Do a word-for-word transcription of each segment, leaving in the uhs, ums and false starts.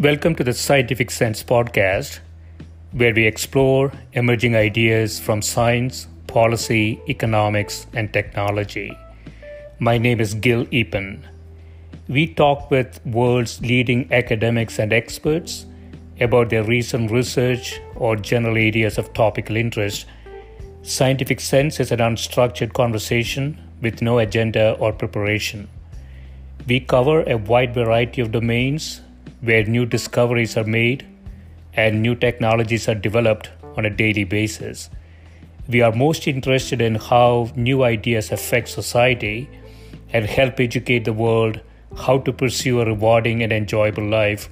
Welcome to the Scientific Sense podcast, where we explore emerging ideas from science, policy, economics, and technology. My name is Gill Eapen. We talk with world's leading academics and experts about their recent research or general areas of topical interest. Scientific Sense is an unstructured conversation with no agenda or preparation. We cover a wide variety of domains where new discoveries are made and new technologies are developed on a daily basis. We are most interested in how new ideas affect society and help educate the world how to pursue a rewarding and enjoyable life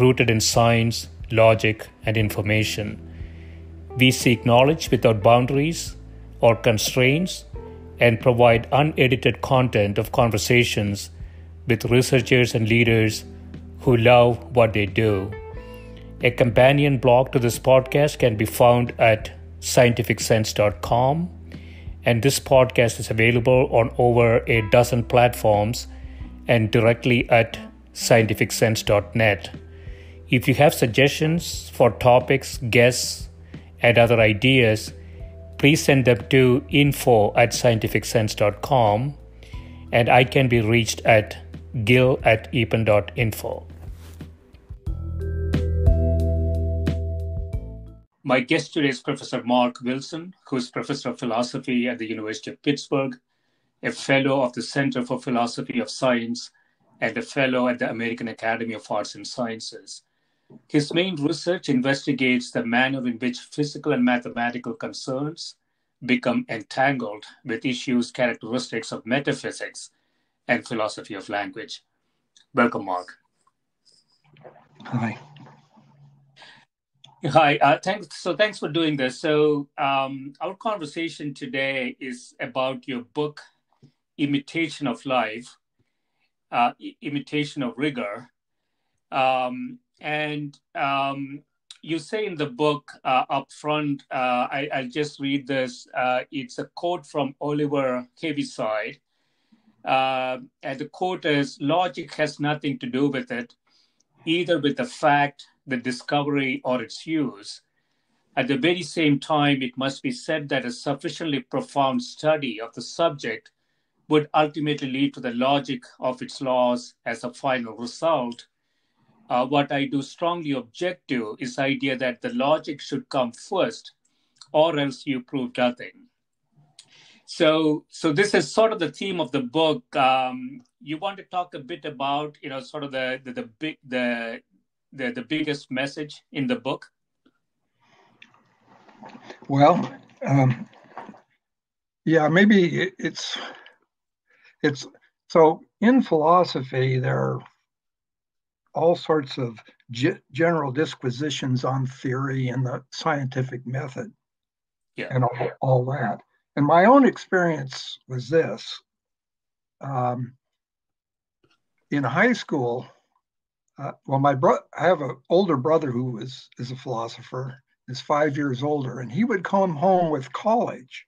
rooted in science, logic, and information. We seek knowledge without boundaries or constraints and provide unedited content of conversations with researchers and leaders who love what they do. A companion blog to this podcast can be found at scientific sense dot com, and this podcast is available on over a dozen platforms and directly at scientific sense dot net. If you have suggestions for topics, guests, and other ideas, please send them to info at scientific sense dot com, and I can be reached at gill at eapen dot info. My guest today is Professor Mark Wilson, who is Professor of Philosophy at the University of Pittsburgh, a Fellow of the Center for Philosophy of Science, and a Fellow at the American Academy of Arts and Sciences. His main research investigates the manner in which physical and mathematical concerns become entangled with issues characteristics of metaphysics and philosophy of language. Welcome, Mark. Hi. Hi, uh, thanks. So thanks for doing this. So um, our conversation today is about your book, Imitation of Life, uh, Imitation of Rigor. Um, and um, you say in the book uh, up front, uh, I, I'll just read this. Uh, it's a quote from Oliver Heaviside. Uh, and the quote is, "Logic has nothing to do with it, either with the fact, the discovery, or its use. At the very same time, it must be said that a sufficiently profound study of the subject would ultimately lead to the logic of its laws as a final result. Uh, what I do strongly object to is the idea that the logic should come first, or else you prove nothing." So, so this is sort of the theme of the book. Um, you want to talk a bit about, you know, sort of the the the big the the, the biggest message in the book? Well, um, yeah, maybe it, it's it's so in philosophy there are all sorts of ge- general disquisitions on theory and the scientific method, yeah, and all, all that. And my own experience was this. Um, in high school, uh, well, my bro- I have an older brother who was, is a philosopher, is five years older, and he would come home with college,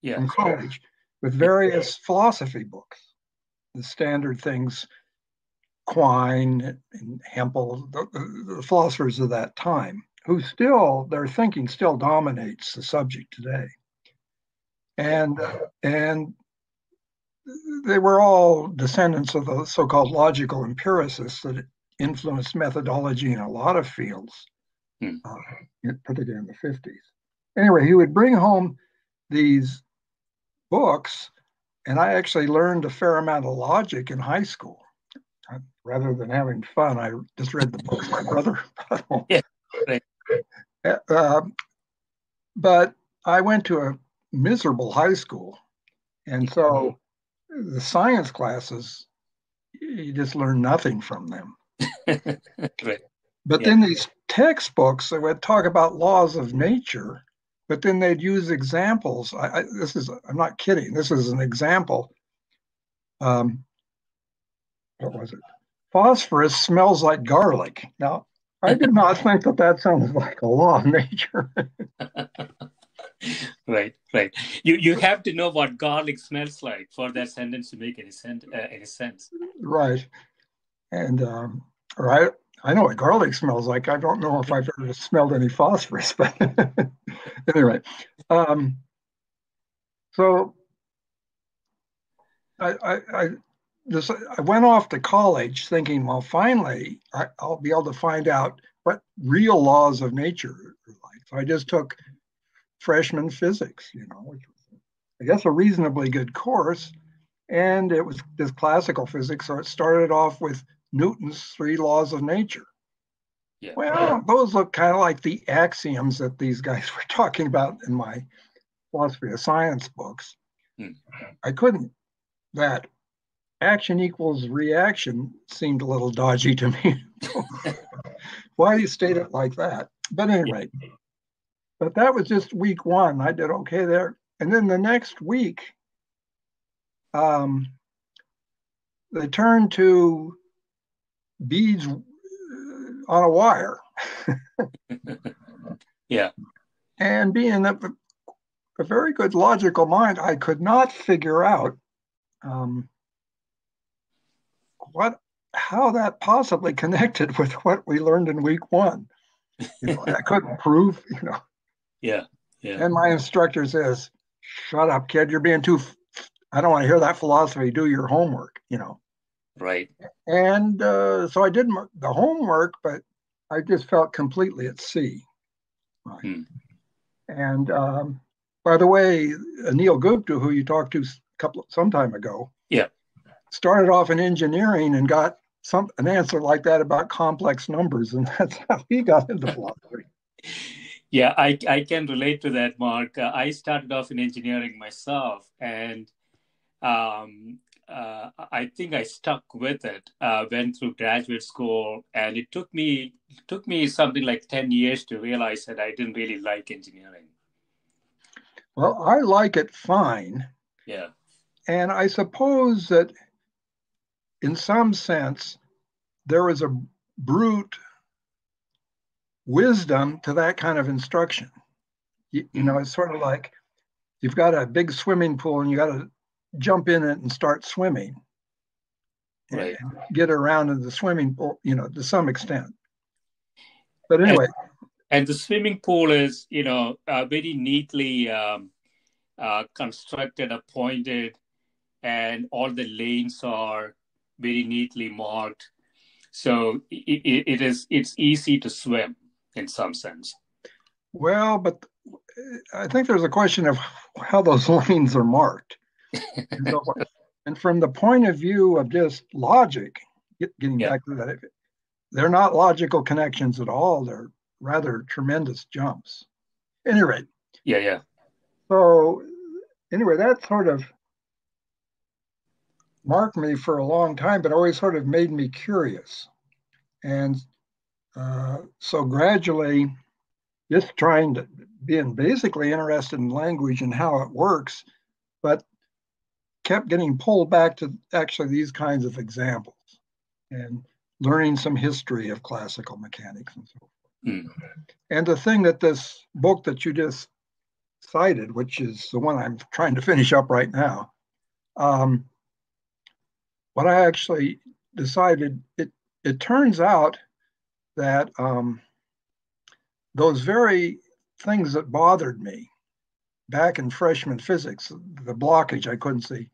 yeah, from college, with various philosophy books, the standard things, Quine and Hempel, the, the philosophers of that time, who still, their thinking still dominates the subject today. And and they were all descendants of the so-called logical empiricists that influenced methodology in a lot of fields, hmm. uh, particularly in the fifties. Anyway, he would bring home these books, and I actually learned a fair amount of logic in high school. I, rather than having fun, I just read the books my brother brought home. Yeah, right. uh, but I went to a miserable high school, and so the science classes, you just learn nothing from them. Right. But yeah, then these textbooks that would talk about laws of nature, but then they'd use examples. I, I, this is, I'm not kidding. This is an example. Um, what was it? Phosphorus smells like garlic. Now, I did not think that that sounds like a law of nature. Right, right. You you have to know what garlic smells like for that sentence to make any sense. Uh, any sense. Right, and um, or I I know what garlic smells like. I don't know if I've ever smelled any phosphorus, but anyway. Um, so I, I, I, this, I went off to college thinking, well, finally, I, I'll be able to find out what real laws of nature are like. So I just took freshman physics, you know, which was, I guess, a reasonably good course. And it was this classical physics, so it started off with Newton's three laws of nature. Yeah. Well, those look kind of like the axioms that these guys were talking about in my philosophy of science books. Hmm. I couldn't. That action equals reaction seemed a little dodgy to me. Why do you state it like that? But anyway, but that was just week one. I did okay there. And then the next week, um, they turned to beads on a wire. Yeah. And being a, a very good logical mind, I could not figure out um, what, how that possibly connected with what we learned in week one. You know, I couldn't prove, you know. Yeah, yeah. And my instructor says, "Shut up, kid! You're being too. F- I don't want to hear that philosophy. Do your homework," you know. Right. And uh, so I did the homework, but I just felt completely at sea. Right. Hmm. And um, by the way, Anil Gupta, who you talked to a couple some time ago, yeah, started off in engineering and got some an answer like that about complex numbers, and that's how he got into philosophy. Yeah, I I can relate to that, Mark. Uh, I started off in engineering myself, and um. Uh, I think I stuck with it, uh, went through graduate school, and it took me it took me something like ten years to realize that I didn't really like engineering. Well, I like it fine. Yeah. And I suppose that in some sense, there is a brute wisdom to that kind of instruction. You, you know, it's sort of like you've got a big swimming pool and you got to jump in it and start swimming, right? And get around in the swimming pool, you know, to some extent. But anyway, and, and the swimming pool is, you know, uh, very neatly um, uh, constructed, appointed, and all the lanes are very neatly marked. So it, it, it is it's easy to swim in some sense. Well, but I think there's a question of how those lanes are marked. And, so and from the point of view of just logic, getting yeah. back to that, they're not logical connections at all. They're rather tremendous jumps. Anyway. Yeah, yeah. So anyway, that sort of marked me for a long time, but always sort of made me curious. And uh, so gradually, just trying to being basically interested in language and how it works, but kept getting pulled back to actually these kinds of examples and learning some history of classical mechanics and so forth. Mm. And the thing that this book that you just cited, which is the one I'm trying to finish up right now, um, what I actually decided, it, it turns out that um, those very things that bothered me back in freshman physics, the blockage I couldn't see,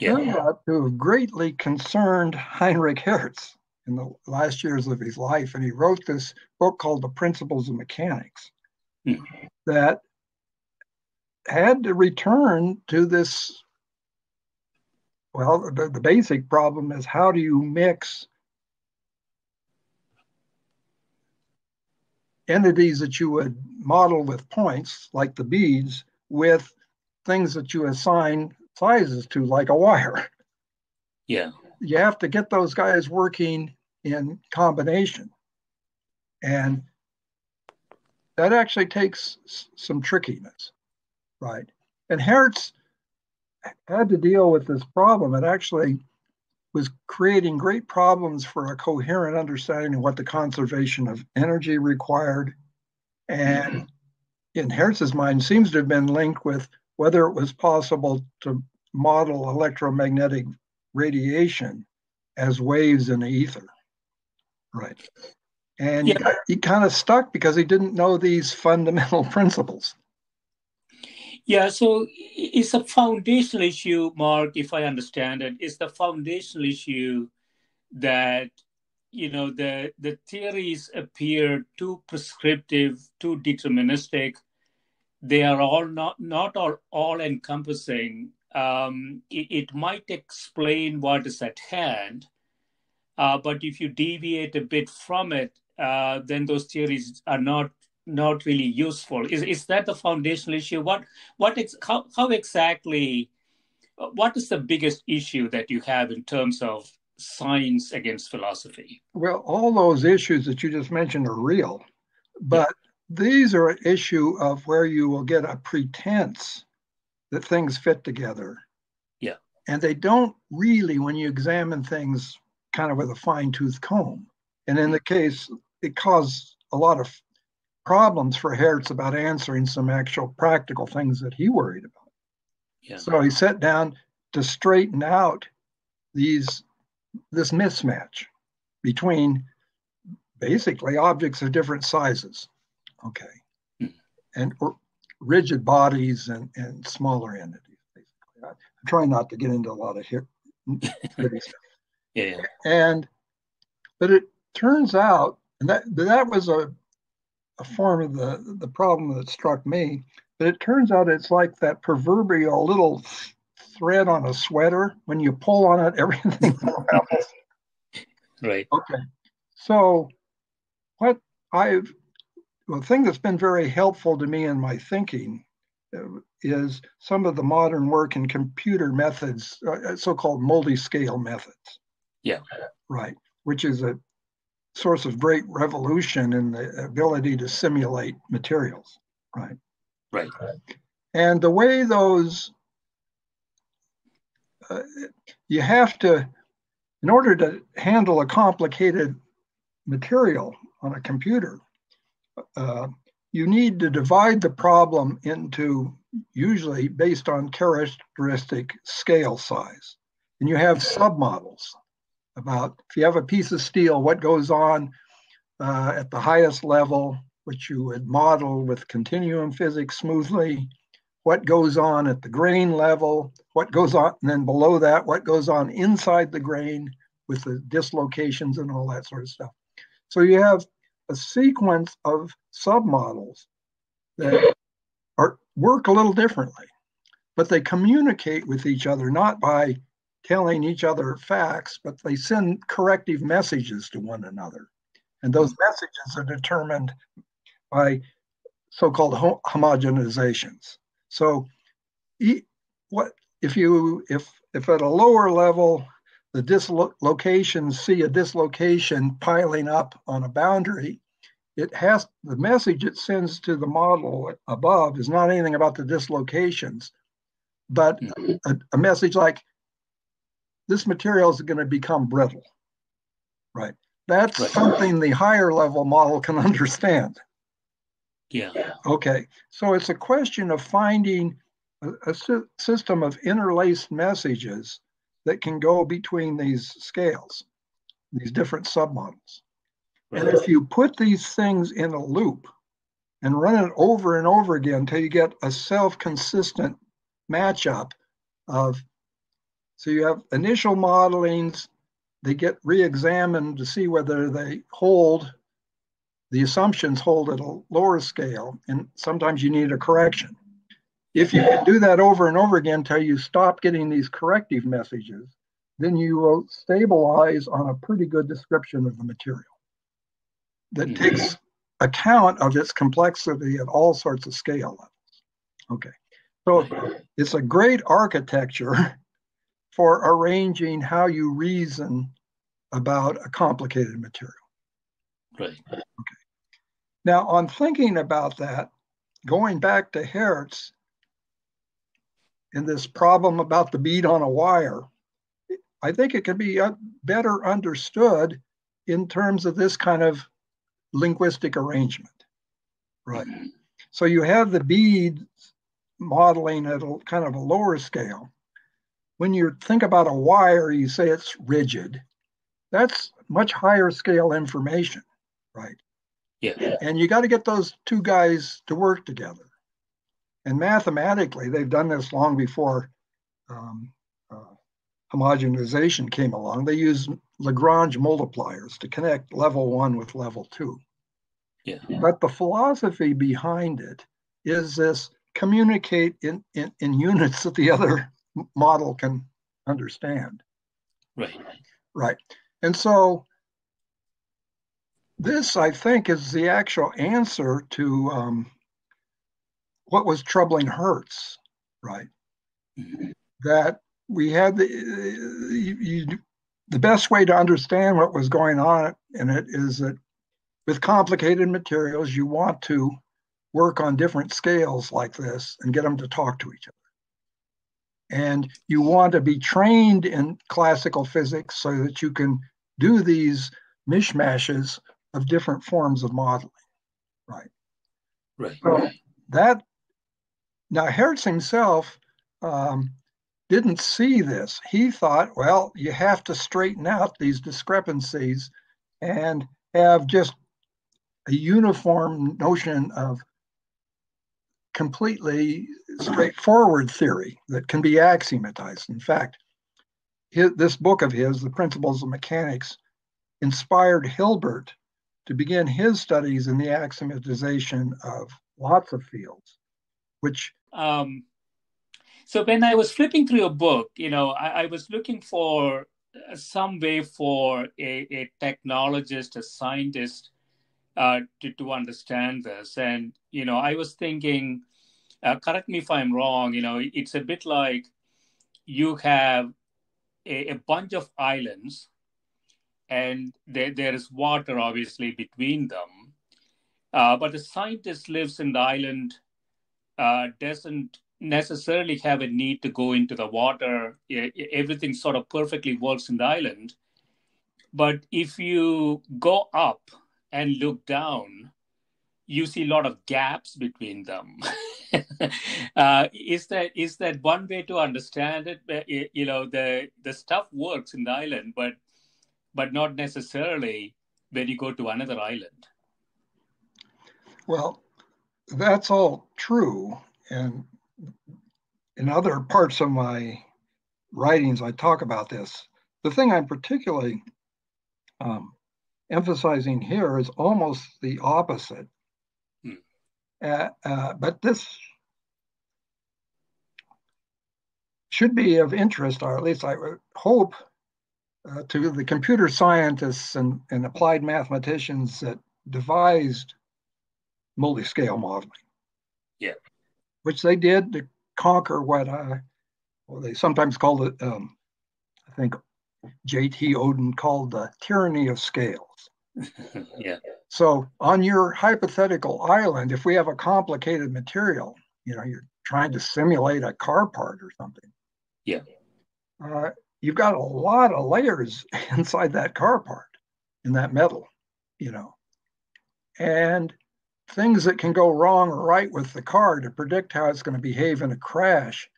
yeah, turned out to have greatly concerned Heinrich Hertz in the last years of his life. And he wrote this book called The Principles of Mechanics mm. that had to return to this, well, the, the basic problem is how do you mix entities that you would model with points, like the beads, with things that you assign sizes to, like a wire. Yeah. You have to get those guys working in combination. And that actually takes s- some trickiness, right? And Hertz had to deal with this problem. It actually was creating great problems for a coherent understanding of what the conservation of energy required. And mm-hmm. in Hertz's mind, seems to have been linked with whether it was possible to model electromagnetic radiation as waves in the ether, Right. And yeah. he, got, he kind of stuck because he didn't know these fundamental principles. Yeah, so it's a foundational issue, Mark, if I understand it. It's the foundational issue that, you know, the, the theories appear too prescriptive, too deterministic. They are all not, not all, all encompassing. Um, it, it might explain what is at hand, uh, but if you deviate a bit from it, uh, then those theories are not not really useful. Is is that the foundational issue? What what ex- how how exactly? What is the biggest issue that you have in terms of science against philosophy? Well, all those issues that you just mentioned are real, but yeah. these are an issue of where you will get a pretense that things fit together. Yeah, and they don't really when you examine things kind of with a fine-tooth comb. And in the case, it caused a lot of problems for Hertz about answering some actual practical things that he worried about. Yeah. So he sat down to straighten out these this mismatch between basically objects of different sizes, okay, mm. and or rigid bodies and, and smaller entities. Basically, I'm trying not to get into a lot of here. yeah. And but it turns out, and that that was a a form of the, the problem that struck me, but it turns out it's like that proverbial little th- thread on a sweater. When you pull on it, everything unravels. Right. Okay. So what I've, well, the thing that's been very helpful to me in my thinking is some of the modern work in computer methods, uh, so-called multi-scale methods. Yeah. Right. Which is a source of great revolution in the ability to simulate materials, right? Right. And the way those, uh, you have to, in order to handle a complicated material on a computer, uh, you need to divide the problem into, usually based on characteristic scale size. And you have submodels about if you have a piece of steel, what goes on uh, at the highest level, which you would model with continuum physics smoothly, what goes on at the grain level, what goes on, and then below that, what goes on inside the grain with the dislocations and all that sort of stuff. So you have a sequence of submodels that are, work a little differently, but they communicate with each other, not by telling each other facts, but they send corrective messages to one another. And those messages are determined by so-called ho- homogenizations. So e- what if you, if, if at a lower level, the dislocations see a dislocation piling up on a boundary, it has, the message it sends to the model above is not anything about the dislocations, but mm-hmm. a, a message like, this material is going to become brittle, right? That's right. Something the higher level model can understand. Yeah. Okay. So it's a question of finding a, a sy- system of interlaced messages that can go between these scales, these different submodels. Right. And if you put these things in a loop and run it over and over again until you get a self-consistent matchup of, so you have initial modelings, they get re-examined to see whether they hold, the assumptions hold at a lower scale, and sometimes you need a correction. If you can do that over and over again until you stop getting these corrective messages, then you will stabilize on a pretty good description of the material that mm-hmm. takes account of its complexity at all sorts of scale levels. Okay, so it's a great architecture for arranging how you reason about a complicated material. Right. Okay. Now, on thinking about that, going back to Hertz and this problem about the bead on a wire, I think it can be better understood in terms of this kind of linguistic arrangement. Right. Mm-hmm. So you have the bead modeling at a kind of a lower scale. When you think about a wire, you say it's rigid. That's much higher scale information, right? Yeah. And you got to get those two guys to work together. And mathematically, they've done this long before um, uh, homogenization came along. They use Lagrange multipliers to connect level one with level two. Yeah. But the philosophy behind it is this: communicate in, in, in units that the other model can understand. Right. Right. And so this, I think, is the actual answer to um, what was troubling Hertz, right? Mm-hmm. That we had the, you, you, the best way to understand what was going on in it is that with complicated materials, you want to work on different scales like this and get them to talk to each other. And you want to be trained in classical physics so that you can do these mishmashes of different forms of modeling, right? Right. So that, now Hertz himself um, didn't see this. He thought, well, you have to straighten out these discrepancies and have just a uniform notion of completely straightforward theory that can be axiomatized. In fact, his, this book of his, The Principles of Mechanics, inspired Hilbert to begin his studies in the axiomatization of lots of fields, which... Um, so when I was flipping through your book, you know, I, I was looking for some way for a, a technologist, a scientist, Uh, to, to understand this. And, you know, I was thinking, uh, correct me if I'm wrong, you know, it's a bit like you have a, a bunch of islands and there, there is water, obviously, between them. Uh, but the scientist lives in the island, uh, doesn't necessarily have a need to go into the water. Everything sort of perfectly works in the island. But if you go up and look down, you see a lot of gaps between them. uh, is that is that one way to understand it? You know, the the stuff works in the island, but but not necessarily when you go to another island. Well, that's all true, and in other parts of my writings, I talk about this. The thing I'm particularly um, emphasizing here is almost the opposite. Hmm. Uh, uh, but this should be of interest, or at least I would hope, uh, to the computer scientists and, and applied mathematicians that devised multiscale modeling. Yeah. Which they did to conquer what I, well, they sometimes called it, um, I think, J T Odin called the tyranny of scales. Yeah. So on your hypothetical island, if we have a complicated material, you know, you're trying to simulate a car part or something. Yeah. Uh, you've got a lot of layers inside that car part, in that metal, you know, and things that can go wrong or right with the car to predict how it's going to behave in a crash.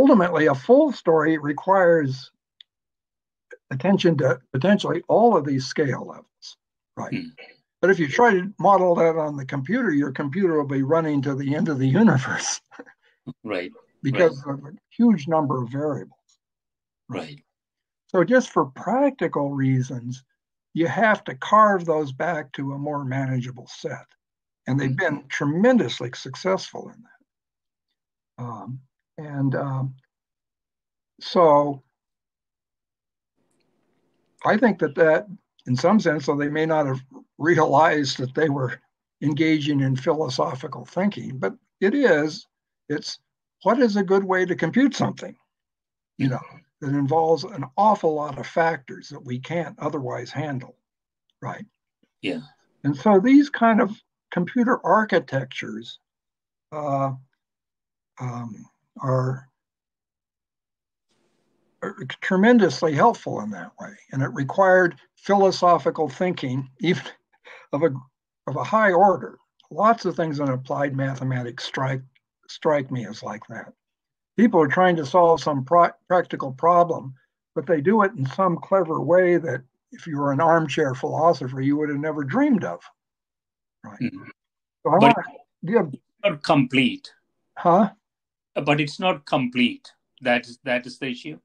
Ultimately, a full story requires attention to potentially all of these scale levels, right? Mm. But if you try to model that on the computer, your computer will be running to the end of the universe. Right. Because right. of a huge number of variables. Right. So just for practical reasons, you have to carve those back to a more manageable set. And they've been tremendously successful in that. Um, And um, so I think that that, in some sense, though they may not have realized that they were engaging in philosophical thinking, but it is, it's what is a good way to compute something, you know, that involves an awful lot of factors that we can't otherwise handle, right? Yeah. And so these kind of computer architectures uh, um, Are, are tremendously helpful in that way, and it required philosophical thinking, even of a of a high order. Lots of things in applied mathematics strike strike me as like that. People are trying to solve some pro practical problem but they do it in some clever way that if you were an armchair philosopher, you would have never dreamed of. Right. Mm-hmm. So I but want to give... it's not complete. Huh? But it's not complete. That is, that is the issue.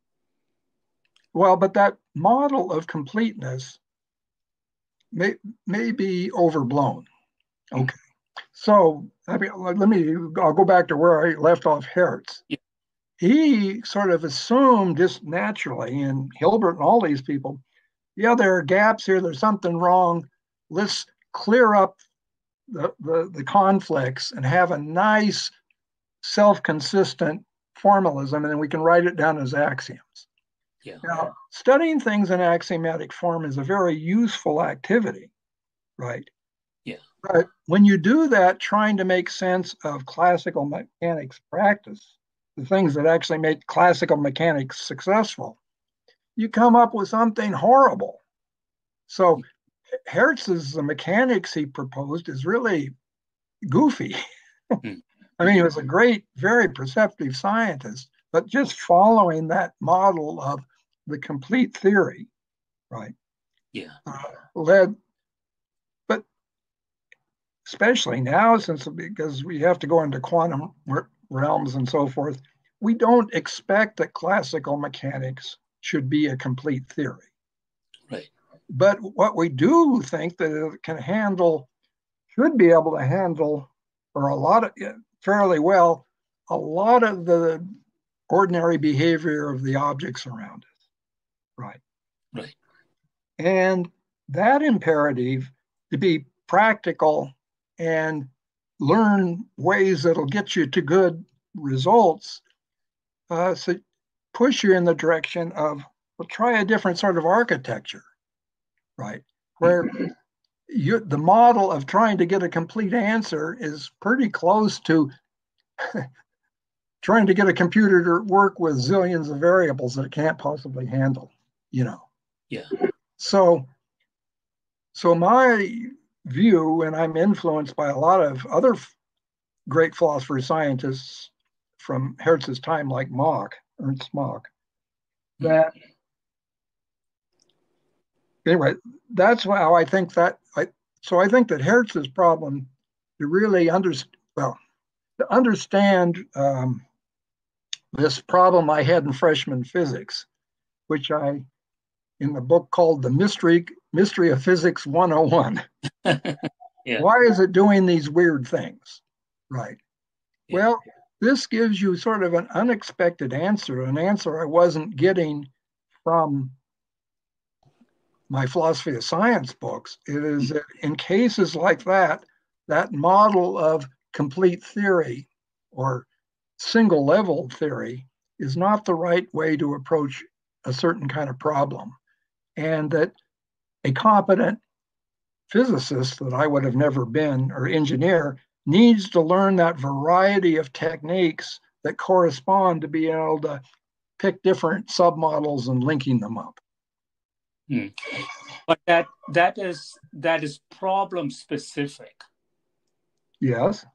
Well, but that model of completeness may, may be overblown. Okay. Mm-hmm. So I mean, let me, I'll go back to where I left off Hertz. Yeah. He sort of assumed just naturally, and Hilbert and all these people, yeah, there are gaps here, there's something wrong. Let's clear up the, the, the conflicts and have a nice self-consistent formalism, and then we can write it down as axioms. Yeah. Now, studying things in axiomatic form is a very useful activity, right? Yeah. But when you do that, trying to make sense of classical mechanics practice, the things that actually make classical mechanics successful, you come up with something horrible. So Hertz's the mechanics he proposed is really goofy. I mean, he was a great, very perceptive scientist, but just following that model of the complete theory, right? Yeah. Uh, led, but especially now, since because we have to go into quantum realms and so forth, we don't expect that classical mechanics should be a complete theory. Right. But what we do think that it can handle, should be able to handle, or a lot of, fairly well, a lot of the ordinary behavior of the objects around us, right? Right. And that imperative to be practical and learn ways that'll get you to good results, uh, so push you in the direction of, well, try a different sort of architecture, right? Where you, the model of trying to get a complete answer is pretty close to trying to get a computer to work with zillions of variables that it can't possibly handle, you know? Yeah. So, so my view, and I'm influenced by a lot of other great philosophers, scientists from Hertz's time, like Mach, Ernst Mach, that anyway, that's how I think that, I, so I think that Hertz's problem to really understand, well, to understand um, this problem I had in freshman physics, which I, in the book called The Mystery, Mystery of Physics one oh one. Yeah. Why is it doing these weird things, right? Yeah. Well, this gives you sort of an unexpected answer, an answer I wasn't getting from my philosophy of science books. It is that in cases like that, that model of complete theory or single level theory is not the right way to approach a certain kind of problem. And that a competent physicist that I would have never been, or engineer, needs to learn that variety of techniques that correspond to be able to pick different submodels and linking them up. Hmm. But that that is that is problem specific. Yes.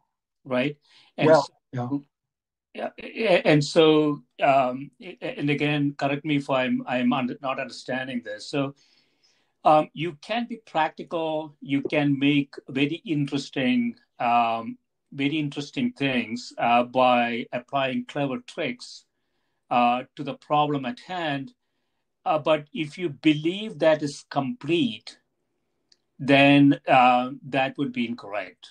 Right. And well, so, yeah. yeah. And so, um, and again, correct me if I'm I'm under, not understanding this. So. Um, you can be practical. You can make very interesting, um, very interesting things uh, by applying clever tricks uh, to the problem at hand. Uh, but if you believe that is complete, then uh, that would be incorrect.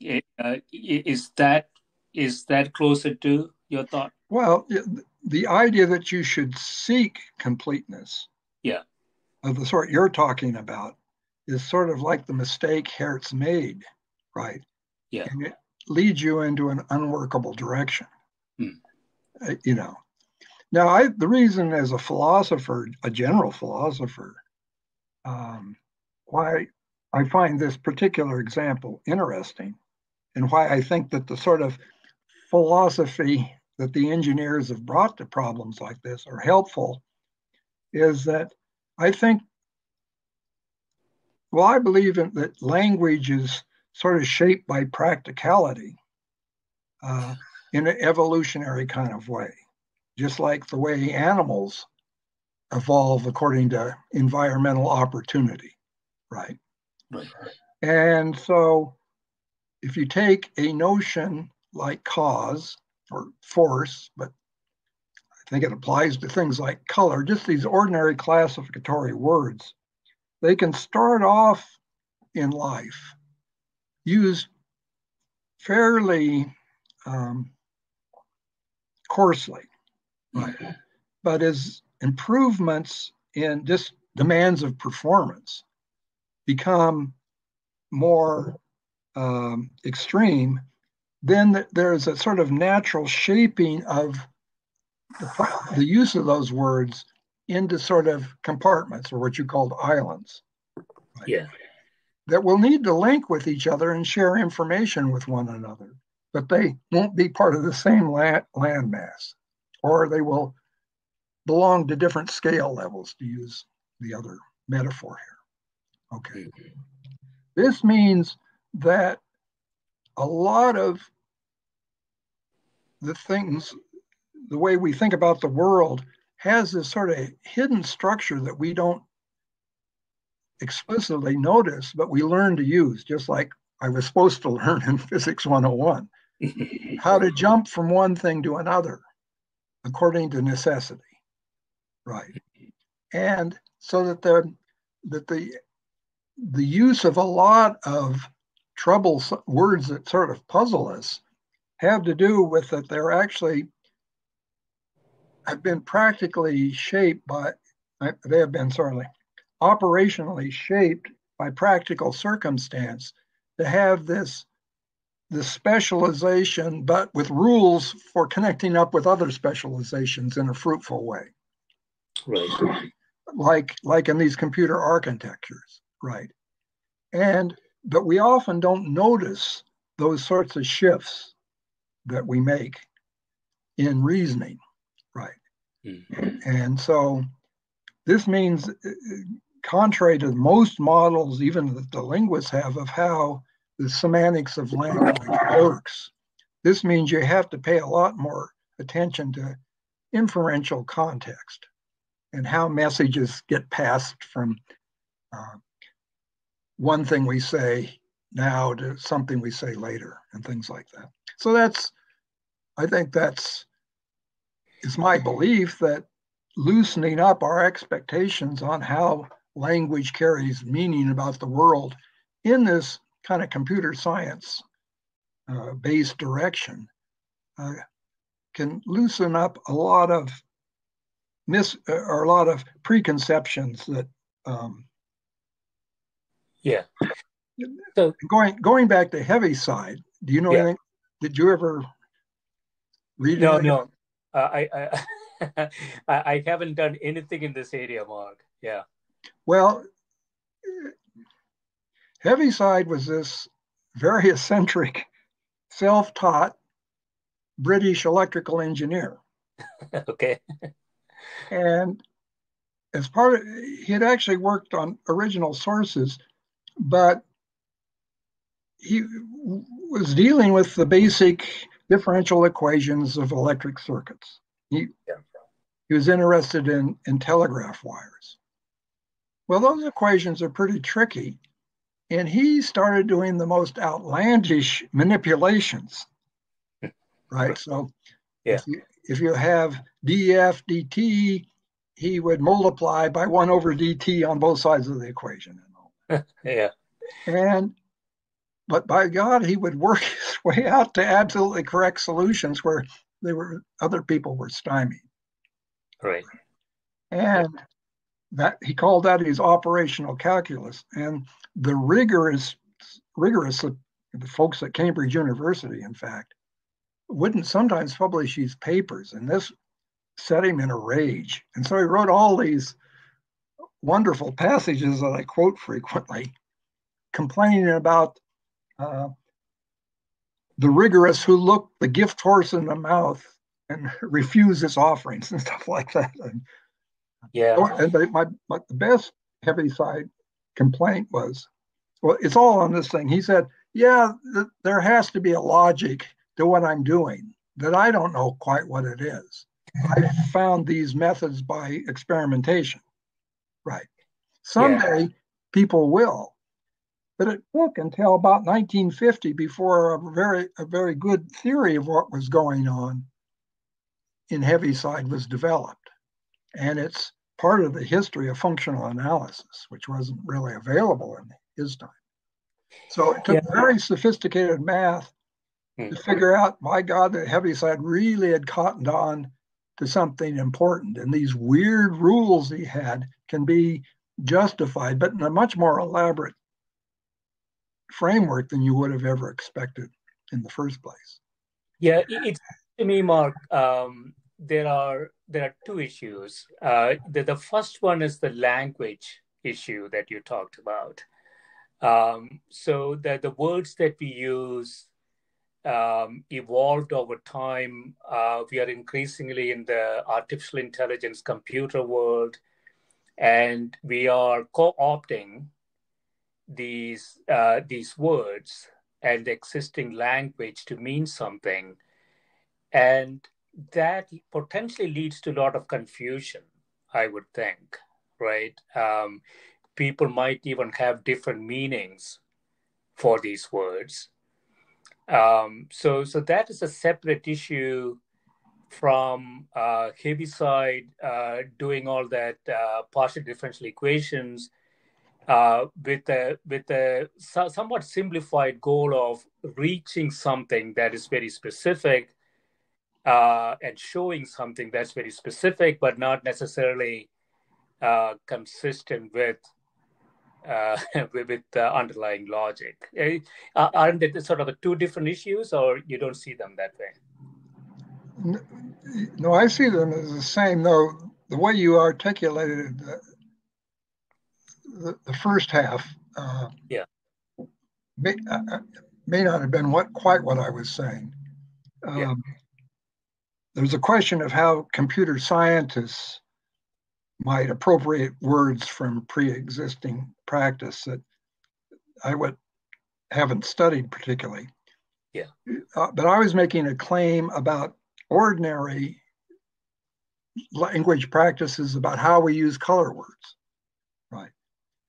It, uh, is that is that closer to your thought? Well, the idea that you should seek completeness. Yeah. Of the sort you're talking about is sort of like the mistake Hertz made, right? Yeah. And it leads you into an unworkable direction, mm. uh, you know. Now, I, the reason as a philosopher, a general philosopher, um, why I find this particular example interesting and why I think that the sort of philosophy that the engineers have brought to problems like this are helpful is that I think, well, I believe in that language is sort of shaped by practicality uh, in an evolutionary kind of way, just like the way animals evolve according to environmental opportunity, right? Right. And so if you take a notion like cause or force, but I think it applies to things like color, just these ordinary classificatory words, they can start off in life used fairly um, coarsely, right? Mm-hmm. But as improvements in just demands of performance become more um, extreme, then th- there's a sort of natural shaping of the, the use of those words into sort of compartments, or what you called islands. Right? Yeah. That will need to link with each other and share information with one another, but they won't be part of the same land, land mass, or they will belong to different scale levels, to use the other metaphor here. Okay. This means that a lot of the things, the way we think about the world, has this sort of hidden structure that we don't explicitly notice, but we learn to use, just like I was supposed to learn in Physics one oh one, how to jump from one thing to another according to necessity, right? And so that the that the the use of a lot of trouble words that sort of puzzle us have to do with that they're actually have been practically shaped by they have been certainly operationally shaped by practical circumstance to have this, this specialization, but with rules for connecting up with other specializations in a fruitful way. Right. Like, like in these computer architectures, right? And, but we often don't notice those sorts of shifts that we make in reasoning, right? Mm-hmm. And so this means, contrary to most models, even that the linguists have, of how the semantics of language works, this means you have to pay a lot more attention to inferential context and how messages get passed from uh, one thing we say now to something we say later and things like that. So that's, I think that's, it's my belief that loosening up our expectations on how language carries meaning about the world in this kind of computer science uh, based direction uh, can loosen up a lot of mis or a lot of preconceptions that um, yeah. So going going back to Heaviside, do you know yeah. anything? Did you ever read? No, anything? no, uh, I. I... I haven't done anything in this area, Mark. Yeah. Well, Heaviside was this very eccentric, self-taught British electrical engineer. Okay. And as part of, he had actually worked on original sources, but he was dealing with the basic differential equations of electric circuits. He, he was interested in, in telegraph wires. Well, those equations are pretty tricky. And he started doing the most outlandish manipulations, right? So yeah. if, you, if you have dF dt, he would multiply by one over dt on both sides of the equation. And all. yeah. And, but by God, he would work his way out to absolutely correct solutions where they were other people were stymied. Right. And that he called that his operational calculus. And the rigorous rigorous the folks at Cambridge University, in fact, wouldn't sometimes publish these papers, and this set him in a rage. And so he wrote all these wonderful passages that I quote frequently, complaining about uh, the rigorous who look the gift horse in the mouth and refuse its offerings and stuff like that. And, yeah. And they, my, my the best Heaviside complaint was, well, it's all on this thing. He said, yeah, th- there has to be a logic to what I'm doing that I don't know quite what it is. I found these methods by experimentation, right? Someday yeah. people will, but it took until about nineteen fifty before a very a very good theory of what was going on in Heaviside was developed, and it's part of the history of functional analysis, which wasn't really available in his time. So it took yeah. very sophisticated math hmm. to figure out, my God, that Heaviside really had cottoned on to something important. And these weird rules he had can be justified, but in a much more elaborate framework than you would have ever expected in the first place. Yeah, it's to me, Mark, um, there are there are two issues. Uh, the, the first one is the language issue that you talked about. Um, so that the words that we use um, evolved over time. Uh, we are increasingly in the artificial intelligence computer world, and we are co-opting these uh, these words and the existing language to mean something. And that potentially leads to a lot of confusion, I would think, right? Um, people might even have different meanings for these words. Um, so, so that is a separate issue from uh, Heaviside uh, doing all that uh, partial differential equations uh, with a with a so- somewhat simplified goal of reaching something that is very specific. Uh, and showing something that's very specific, but not necessarily uh, consistent with uh, with the underlying logic. Uh, aren't they sort of the two different issues, or you don't see them that way? No, I see them as the same, though the way you articulated the, the, the first half uh, yeah. may, uh, may not have been what quite what I was saying. Um, yeah. There's a question of how computer scientists might appropriate words from pre-existing practice that I would, haven't studied particularly. Yeah. Uh, but I was making a claim about ordinary language practices about how we use color words, right?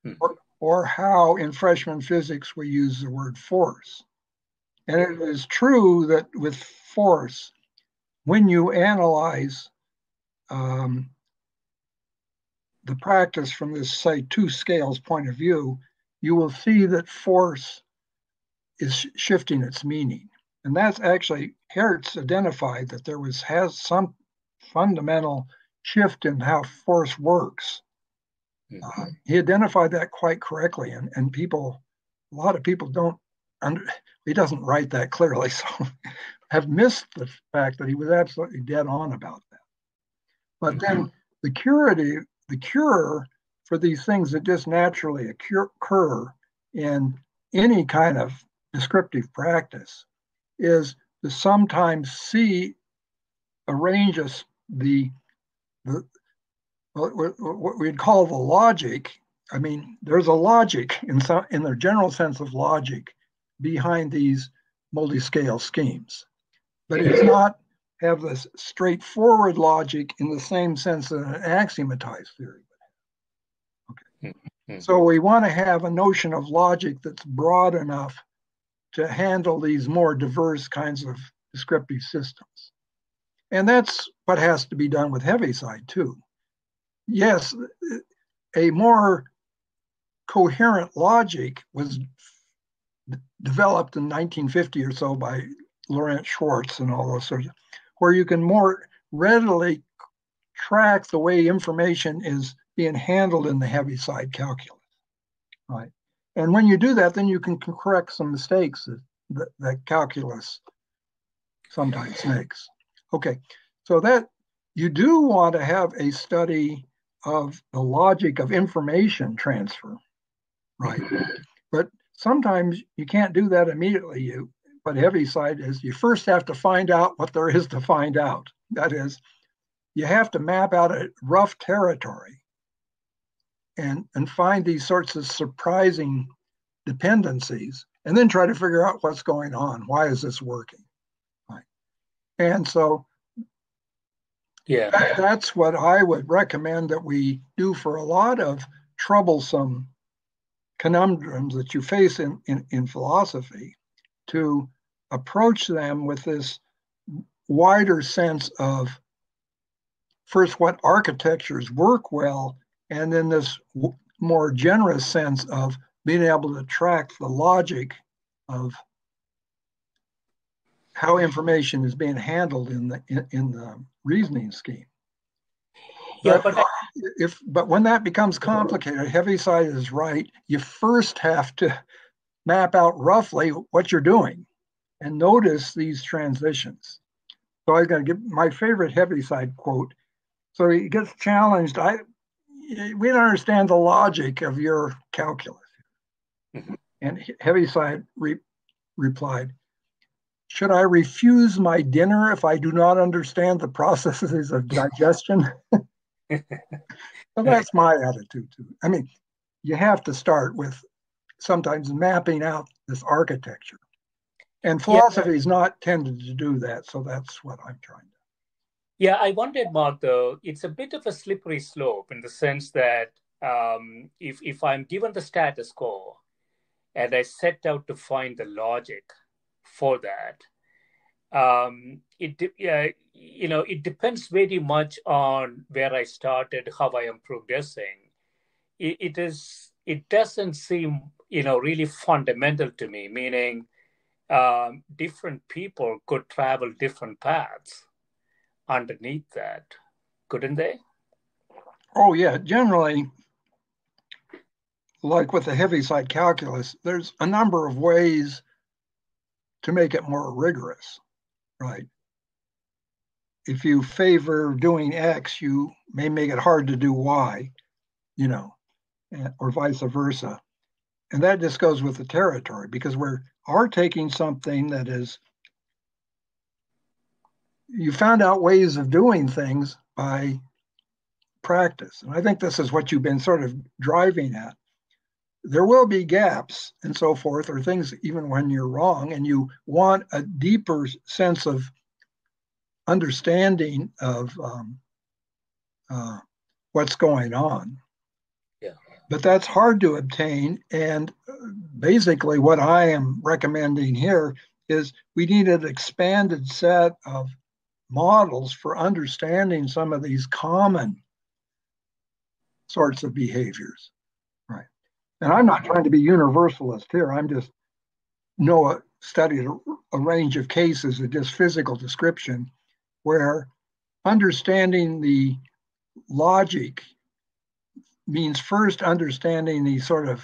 Hmm. Or, or how in freshman physics we use the word force. And it is true that with force, when you analyze um, the practice from this, say, two scales point of view, you will see that force is sh- shifting its meaning. And that's actually, Hertz identified that there was has some fundamental shift in how force works. Mm-hmm. Uh, he identified that quite correctly, and, and people, a lot of people don't, under, he doesn't write that clearly, so have missed the fact that he was absolutely dead on about that. But mm-hmm. then the curity, the cure for these things that just naturally occur in any kind of descriptive practice is to sometimes see, arrange us the, the what we'd call the logic. I mean, there's a logic in some, in the general sense of logic behind these multi-scale schemes. But it does not have this straightforward logic in the same sense that an axiomatized theory would have. Okay. Mm-hmm. So we want to have a notion of logic that's broad enough to handle these more diverse kinds of descriptive systems. And that's what has to be done with Heaviside too. Yes, a more coherent logic was d- developed in nineteen fifty or so by Laurent Schwartz and all those sorts, of, where you can more readily track the way information is being handled in the Heaviside calculus, right? And when you do that, then you can correct some mistakes that, that, that calculus sometimes makes. Okay, so that you do want to have a study of the logic of information transfer, right? But sometimes you can't do that immediately. You But Heaviside is you first have to find out what there is to find out. That is, you have to map out a rough territory and, and find these sorts of surprising dependencies and then try to figure out what's going on. Why is this working? Right. And so Yeah, that, that's what I would recommend that we do for a lot of troublesome conundrums that you face in, in, in philosophy, to approach them with this wider sense of first what architectures work well, and then this w- more generous sense of being able to track the logic of how information is being handled in the in, in the reasoning scheme. Yeah, but, but if but when that becomes complicated, Heaviside is right. You first have to map out roughly what you're doing, and notice these transitions. So I'm going to give my favorite Heaviside quote. So he gets challenged. I we don't understand the logic of your calculus. Mm-hmm. And Heaviside re- replied, "Should I refuse my dinner if I do not understand the processes of digestion?" So that's my attitude too. I mean, you have to start with sometimes mapping out this architecture. And philosophy yeah. is not tended to do that. So that's what I'm trying to do. Yeah, I wondered, Mark, though, it's a bit of a slippery slope in the sense that um, if, if I'm given the status quo and I set out to find the logic for that, um, it uh, you know it depends very much on where I started, how I am progressing. It, it is it doesn't seem you know really fundamental to me. Meaning, um, different people could travel different paths underneath that, couldn't they? Oh yeah, generally, like with the Heaviside calculus, there's a number of ways to make it more rigorous, right? If you favor doing X, you may make it hard to do Y, you know, or vice versa. And that just goes with the territory, because we are taking something that is, you found out ways of doing things by practice. And I think this is what you've been sort of driving at. There will be gaps and so forth, or things even when you're wrong, and you want a deeper sense of understanding of um, uh, what's going on. Yeah. But that's hard to obtain. And basically what I am recommending here is we need an expanded set of models for understanding some of these common sorts of behaviors. And I'm not trying to be universalist here. I'm just Noah studied a, a range of cases of just physical description where understanding the logic means first understanding the sort of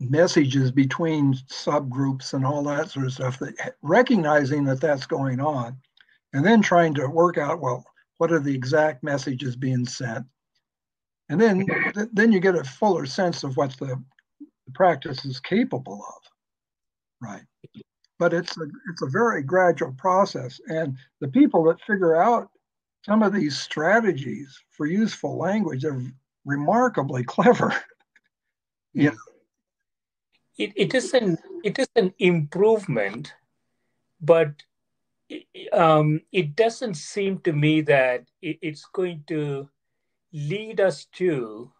messages between subgroups and all that sort of stuff, that, recognizing that that's going on, and then trying to work out, well, what are the exact messages being sent? And then, then you get a fuller sense of what the practice is capable of, right? But it's a, it's a very gradual process. And the people that figure out some of these strategies for useful language are remarkably clever. Yeah. It, it, is an, it is an improvement, but um, it doesn't seem to me that it, it's going to lead us to,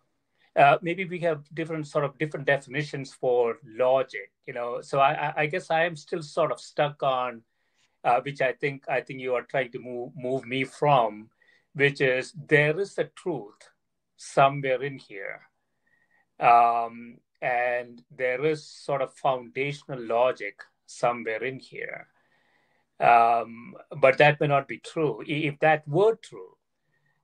uh, maybe we have different sort of different definitions for logic, you know, so I, I guess I am still sort of stuck on, uh, which I think I think you are trying to move, move me from, which is there is a truth somewhere in here. Um, and there is sort of foundational logic somewhere in here. Um, but that may not be true. If that were true,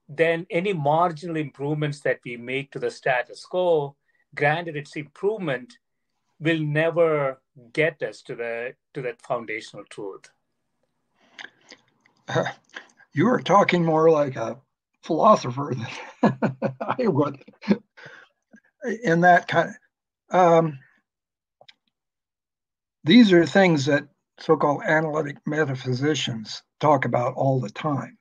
then any marginal improvements that we make to the status quo, granted its improvement, will never get us to the to that foundational truth. Uh, you are talking more like a philosopher than I would. In that kind of, um, these are things that so-called analytic metaphysicians talk about all the time.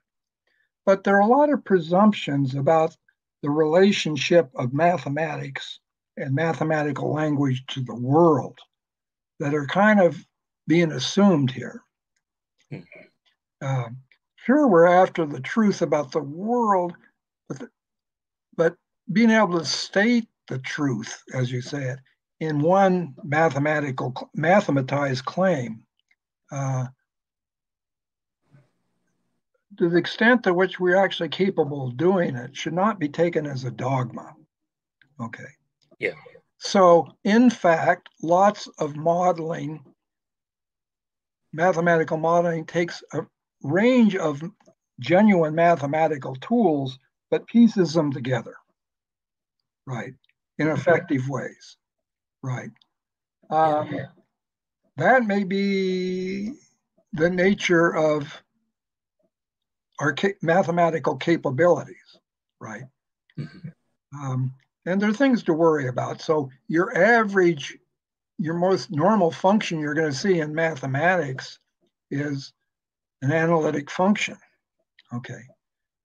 But there are a lot of presumptions about the relationship of mathematics and mathematical language to the world that are kind of being assumed here. Mm-hmm. Uh, Sure, we're after the truth about the world, but, the, but being able to state the truth, as you said, in one mathematical, mathematized claim, uh, to the extent to which we're actually capable of doing it, should not be taken as a dogma. Okay. Yeah. So, in fact, lots of modeling, mathematical modeling takes a range of genuine mathematical tools, but pieces them together, right, in effective ways, right? Um, that may be the nature of our ca mathematical capabilities, right? Mm-hmm. um, and there are things to worry about. So your average, your most normal function you're going to see in mathematics is an analytic function. Okay.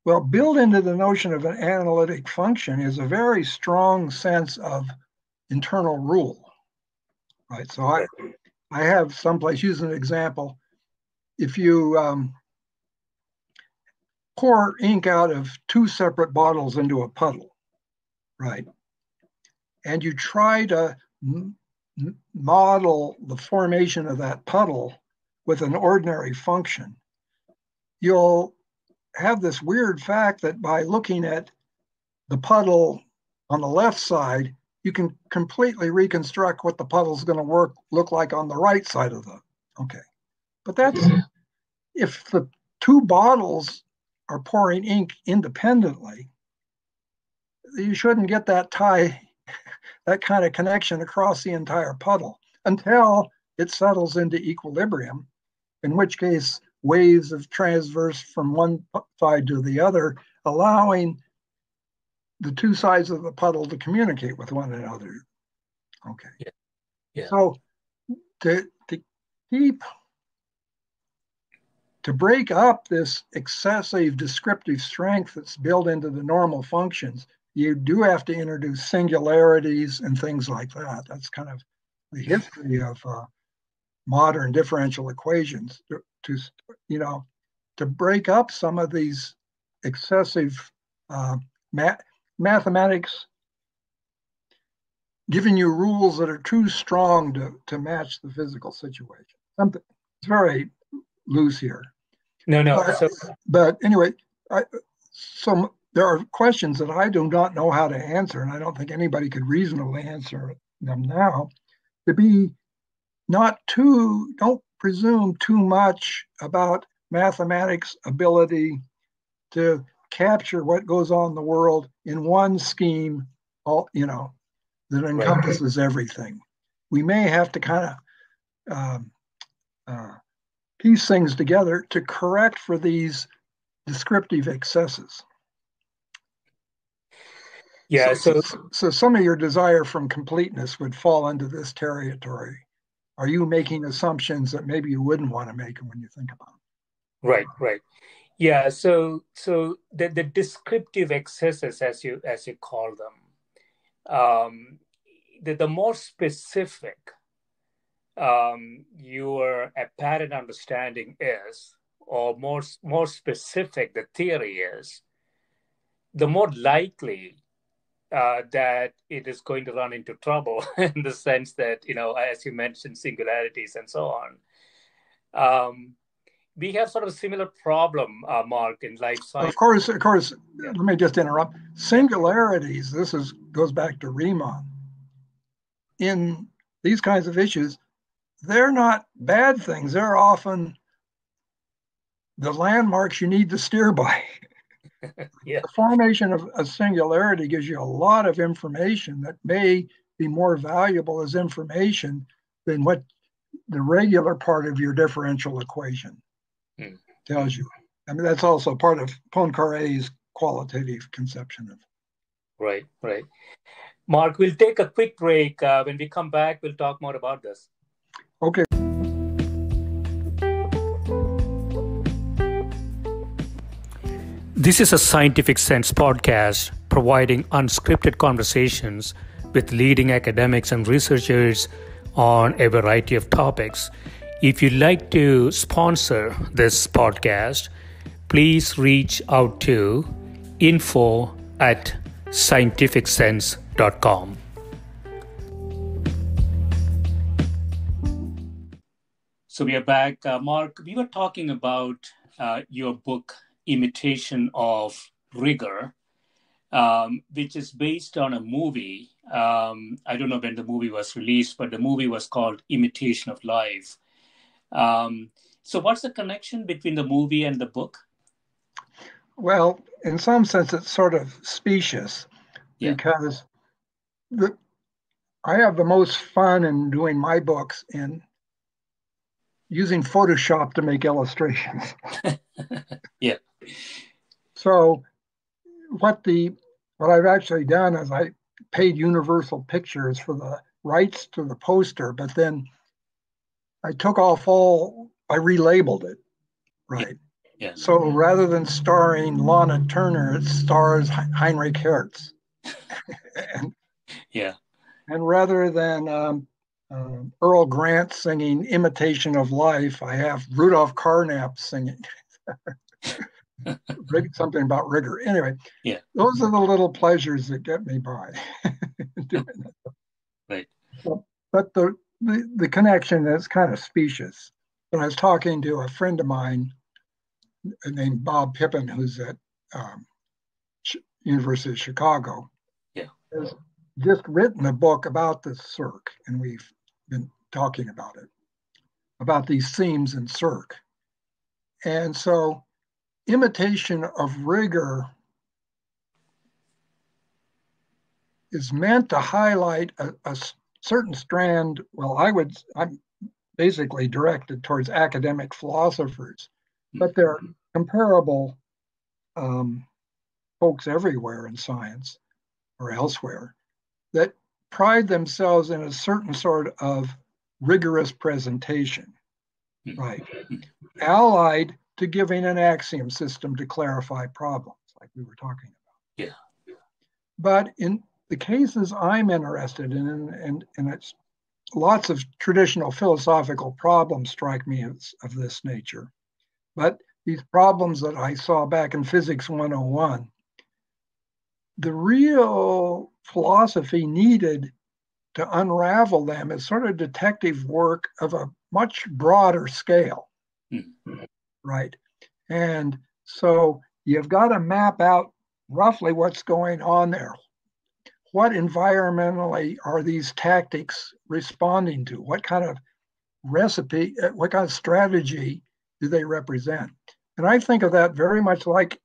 Well, built into the notion of an analytic function is a very strong sense of internal rule, right? So I, I have someplace, use an example. If you um, pour ink out of two separate bottles into a puddle, right, and you try to model the formation of that puddle with an ordinary function, you'll have this weird fact that by looking at the puddle on the left side, you can completely reconstruct what the puddle's going to work look like on the right side of the, okay. But that's, mm-hmm. if the two bottles are pouring ink independently, you shouldn't get that tie, that kind of connection across the entire puddle until it settles into equilibrium, in which case waves of transverse from one side to the other, allowing the two sides of the puddle to communicate with one another. Okay. Yeah. Yeah. So to, to keep, to break up this excessive descriptive strength that's built into the normal functions, you do have to introduce singularities and things like that. That's kind of the history of uh, modern differential equations, to, to, you know, to break up some of these excessive uh, math mathematics, giving you rules that are too strong to, to match the physical situation. Something, it's very loose here. No, no. But, so but anyway, I, so there are questions that I do not know how to answer, and I don't think anybody could reasonably answer them now. To be not too, don't presume too much about mathematics' ability to capture what goes on in the world in one scheme, all, you know, that encompasses right. everything. We may have to kind of um, uh, piece things together to correct for these descriptive excesses. Yeah, so, so so some of your desire from completeness would fall into this territory. Are you making assumptions that maybe you wouldn't want to make when you think about it? Right, right. Yeah, so so the, the descriptive excesses, as you as you call them, um, the, the more specific um, your apparent understanding is, or more more specific the theory is, the more likely Uh, that it is going to run into trouble in the sense that, you know, as you mentioned, singularities and so on. Um, we have sort of a similar problem, uh, Mark, in life science. Of course, of course. Yeah. Let me just interrupt. Singularities, this is goes back to Riemann. In these kinds of issues, they're not bad things. They're often the landmarks you need to steer by. Yeah. The formation of a singularity gives you a lot of information that may be more valuable as information than what the regular part of your differential equation hmm. tells you. I mean, that's also part of Poincaré's qualitative conception of. Right, right. Mark, we'll take a quick break. Uh, when we come back, we'll talk more about this. Okay. This is a Scientific Sense podcast providing unscripted conversations with leading academics and researchers on a variety of topics. If you'd like to sponsor this podcast, please reach out to info at scientific sense dot com. So we are back. Uh, Mark, we were talking about uh, your book, Imitation of Rigor, um, which is based on a movie. Um, I don't know when the movie was released, but the movie was called Imitation of Life. Um, so what's the connection between the movie and the book? Well, in some sense, it's sort of specious yeah. because the, I have the most fun in doing my books in using Photoshop to make illustrations. yeah. So what the what I've actually done is I paid Universal Pictures for the rights to the poster, but then I took off all, I relabeled it, right? Yeah. So rather than starring Lana Turner, it stars Heinrich Hertz. and, yeah. And rather than um, uh, Earl Grant singing Imitation of Life, I have Rudolph Carnap singing something about rigor. Anyway, yeah. Those are the little pleasures that get me by. Doing that. Right. But, but the, The, the connection is kind of specious. When I was talking to a friend of mine named Bob Pippin, who's at um, Ch- University of Chicago, yeah, has just written a book about this cirque, and we've been talking about it, about these themes in cirque. And so Imitation of Rigor is meant to highlight a, a certain strand, well, I would, I'm basically directed towards academic philosophers, but they're comparable um, folks everywhere in science or elsewhere that pride themselves in a certain sort of rigorous presentation, right? Allied to giving an axiom system to clarify problems, like we were talking about. Yeah. But in the cases I'm interested in, and, and, and it's lots of traditional philosophical problems strike me as of this nature, but these problems that I saw back in Physics one oh one, the real philosophy needed to unravel them is sort of detective work of a much broader scale, mm-hmm. right? And so you've got to map out roughly what's going on there. What environmentally are these tactics responding to? What kind of recipe, what kind of strategy do they represent? And I think of that very much like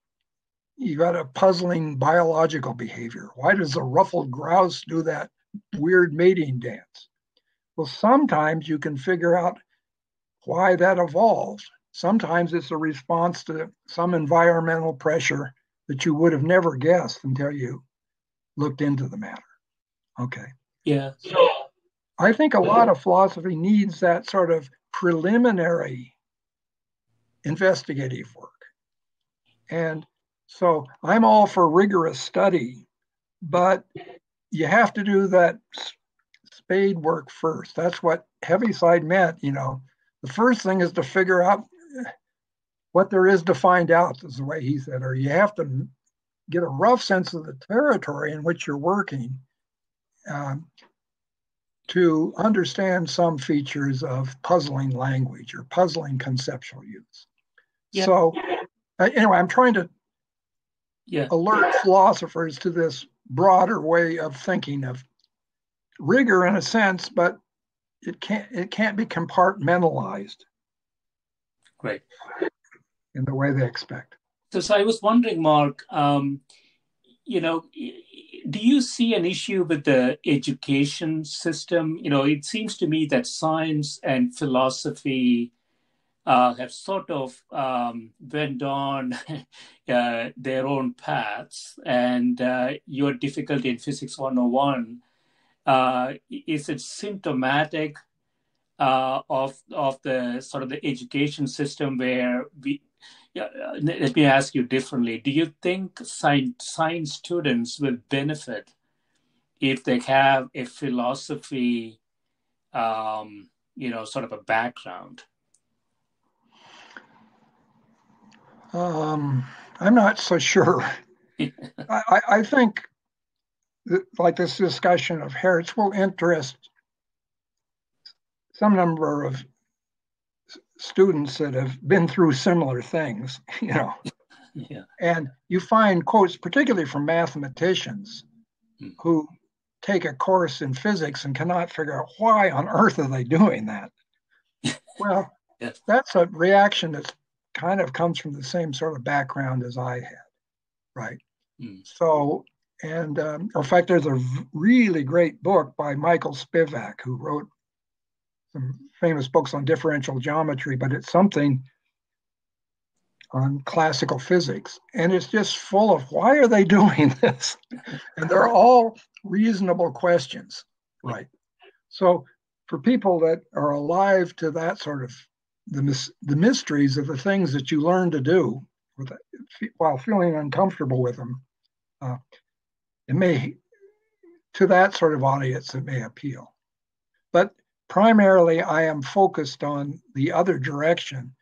you've got a puzzling biological behavior. Why does a ruffed grouse do that weird mating dance? Well, sometimes you can figure out why that evolved. Sometimes it's a response to some environmental pressure that you would have never guessed until you looked into the matter. Okay. Yeah. So I think a lot of philosophy needs that sort of preliminary investigative work. And so I'm all for rigorous study, but you have to do that spade work first. That's what Heaviside meant, you know. The first thing is to figure out what there is to find out, is the way he said, or you have to get a rough sense of the territory in which you're working um, to understand some features of puzzling language or puzzling conceptual use. Yeah. So uh, anyway, I'm trying to yeah. alert yeah. philosophers to this broader way of thinking of rigor in a sense, but it can't, it can't be compartmentalized Great. in the way they expect. So, so I was wondering, Mark, um, you know, do you see an issue with the education system? You know, it seems to me that science and philosophy uh, have sort of um, went on uh, their own paths, and uh, your difficulty in Physics one oh one, uh, is it symptomatic uh, of of the sort of the education system where we... Yeah, let me ask you differently. Do you think science, science students will benefit if they have a philosophy, um, you know, sort of a background? Um, I'm not so sure. I, I think that, like, this discussion of Hertz will interest some number of students that have been through similar things, you know. Yeah. And you find quotes, particularly from mathematicians, mm. who take a course in physics and cannot figure out why on earth are they doing that. Well, yeah. that's a reaction that's kind of comes from the same sort of background as I had, right? Mm. So, and um, in fact, there's a really great book by Michael Spivak, who wrote some famous books on differential geometry, but it's something on classical physics. And it's just full of, why are they doing this? And they're all reasonable questions, right? So for people that are alive to that sort of the, the mysteries of the things that you learn to do with, while feeling uncomfortable with them, uh, it may, to that sort of audience, it may appeal. But primarily, I am focused on the other direction,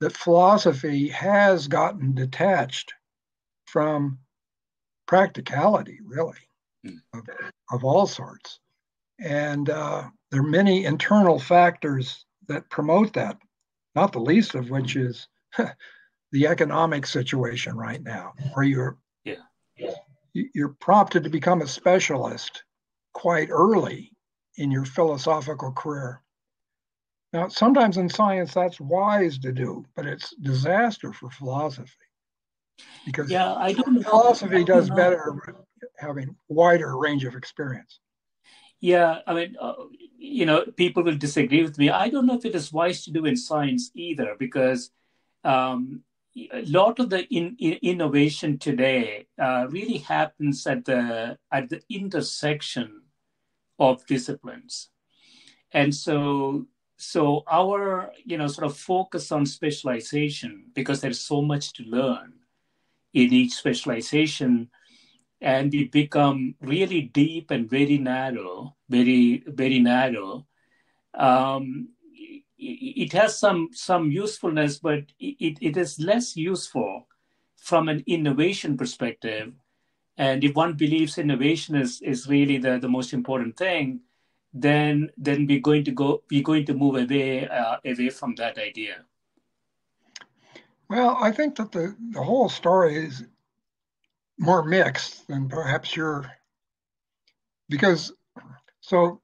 that philosophy has gotten detached from practicality, really, mm. of, of all sorts. And uh, there are many internal factors that promote that, not the least of which is the economic situation right now, where you're, yeah. Yeah. you're prompted to become a specialist quite early in your philosophical career. Now, sometimes in science, that's wise to do, but it's disaster for philosophy, because yeah, I don't philosophy know. I don't does know. better having wider range of experience. Yeah, I mean, uh, you know, people will disagree with me. I don't know if it is wise to do in science either, because um, a lot of the in, in, innovation today uh, really happens at the at the intersection of disciplines, and so. So our, you know, sort of focus on specialization, because there's so much to learn in each specialization, and we become really deep and very narrow, very, very narrow. Um, it has some some usefulness, but it, it is less useful from an innovation perspective. And if one believes innovation is, is really the, the most important thing, then then we're going to go we're going to move away uh, away from that idea. Well, I think that the, the whole story is more mixed than perhaps you're, because so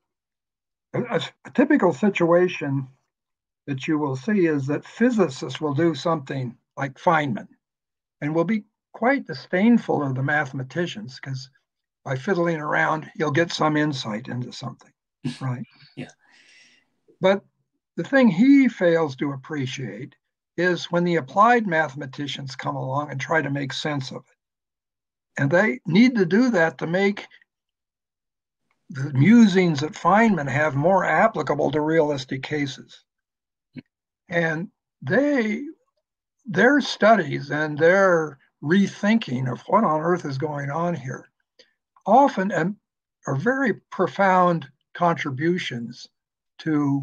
a, a typical situation that you will see is that physicists will do something like Feynman and will be quite disdainful of the mathematicians, because by fiddling around you'll get some insight into something. Right. Yeah. But the thing he fails to appreciate is when the applied mathematicians come along and try to make sense of it. And they need to do that to make the musings that Feynman have more applicable to realistic cases. And they, their studies and their rethinking of what on earth is going on here often and are very profound contributions to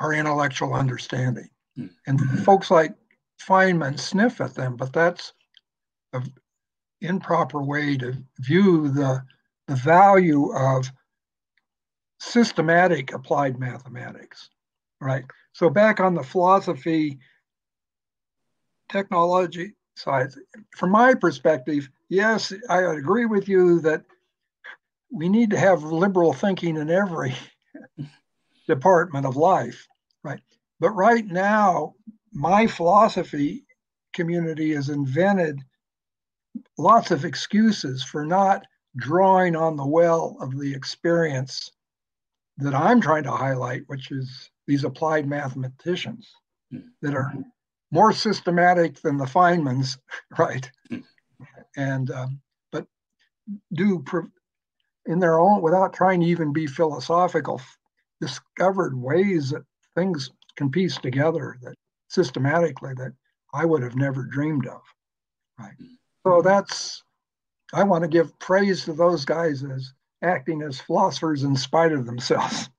our intellectual understanding. Mm. And mm-hmm. folks like Feynman sniff at them, but that's an improper way to view the, the value of systematic applied mathematics, right? So back on the philosophy technology side, from my perspective, yes, I agree with you that we need to have liberal thinking in every department of life, right? But right now, my philosophy community has invented lots of excuses for not drawing on the well of the experience that I'm trying to highlight, which is these applied mathematicians that are more systematic than the Feynmans, right? And, um, but do... Pre- in their own, without trying to even be philosophical, discovered ways that things can piece together that systematically that I would have never dreamed of, right? So that's, I want to give praise to those guys as acting as philosophers in spite of themselves,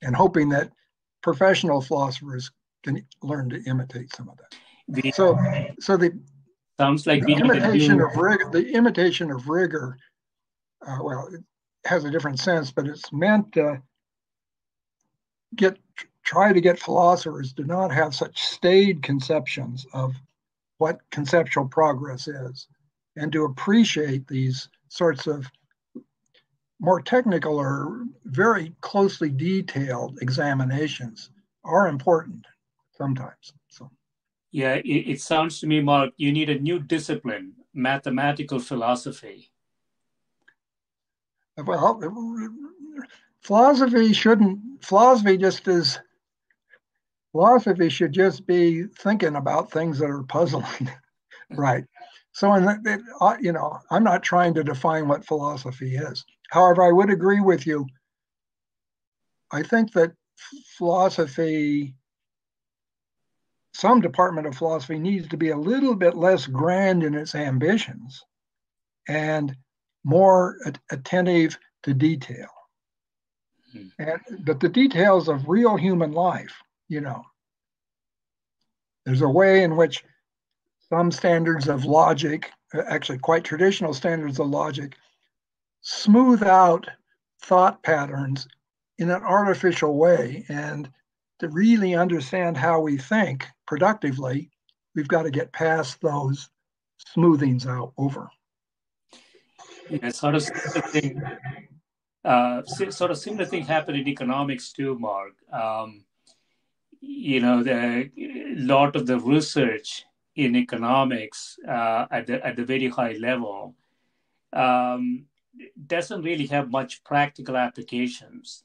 and hoping that professional philosophers can learn to imitate some of that. we so so the sounds like the we imitation of rigor. The imitation of rigor, uh, well, it has a different sense, but it's meant to get try to get philosophers to not have such staid conceptions of what conceptual progress is, and to appreciate these sorts of more technical or very closely detailed examinations are important sometimes. So, yeah, it, it sounds to me, Mark, you need a new discipline, mathematical philosophy. Well, philosophy shouldn't, philosophy just is, philosophy should just be thinking about things that are puzzling, right? So, in the, it, you know, I'm not trying to define what philosophy is. However, I would agree with you. I think that philosophy, some department of philosophy needs to be a little bit less grand in its ambitions and more at- attentive to detail. Mm-hmm. And, but the details of real human life, you know, there's a way in which some standards of logic, actually quite traditional standards of logic, smooth out thought patterns in an artificial way. And to really understand how we think productively, we've got to get past those smoothings out over. Yeah, sort of similar thing, uh, sort of similar thing happened in economics too, Mark. Um, you know, the lot of the research in economics uh, at the at the very high level um, doesn't really have much practical applications,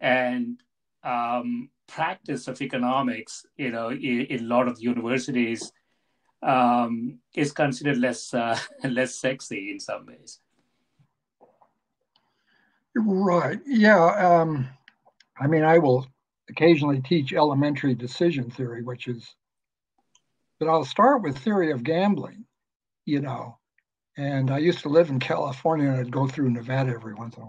and um, practice of economics, you know, in, in a lot of universities um, is considered less uh, less sexy in some ways. Right. Yeah. Um, I mean, I will occasionally teach elementary decision theory, which is. But I'll start with theory of gambling, you know. And I used to live in California, and I'd go through Nevada every once in a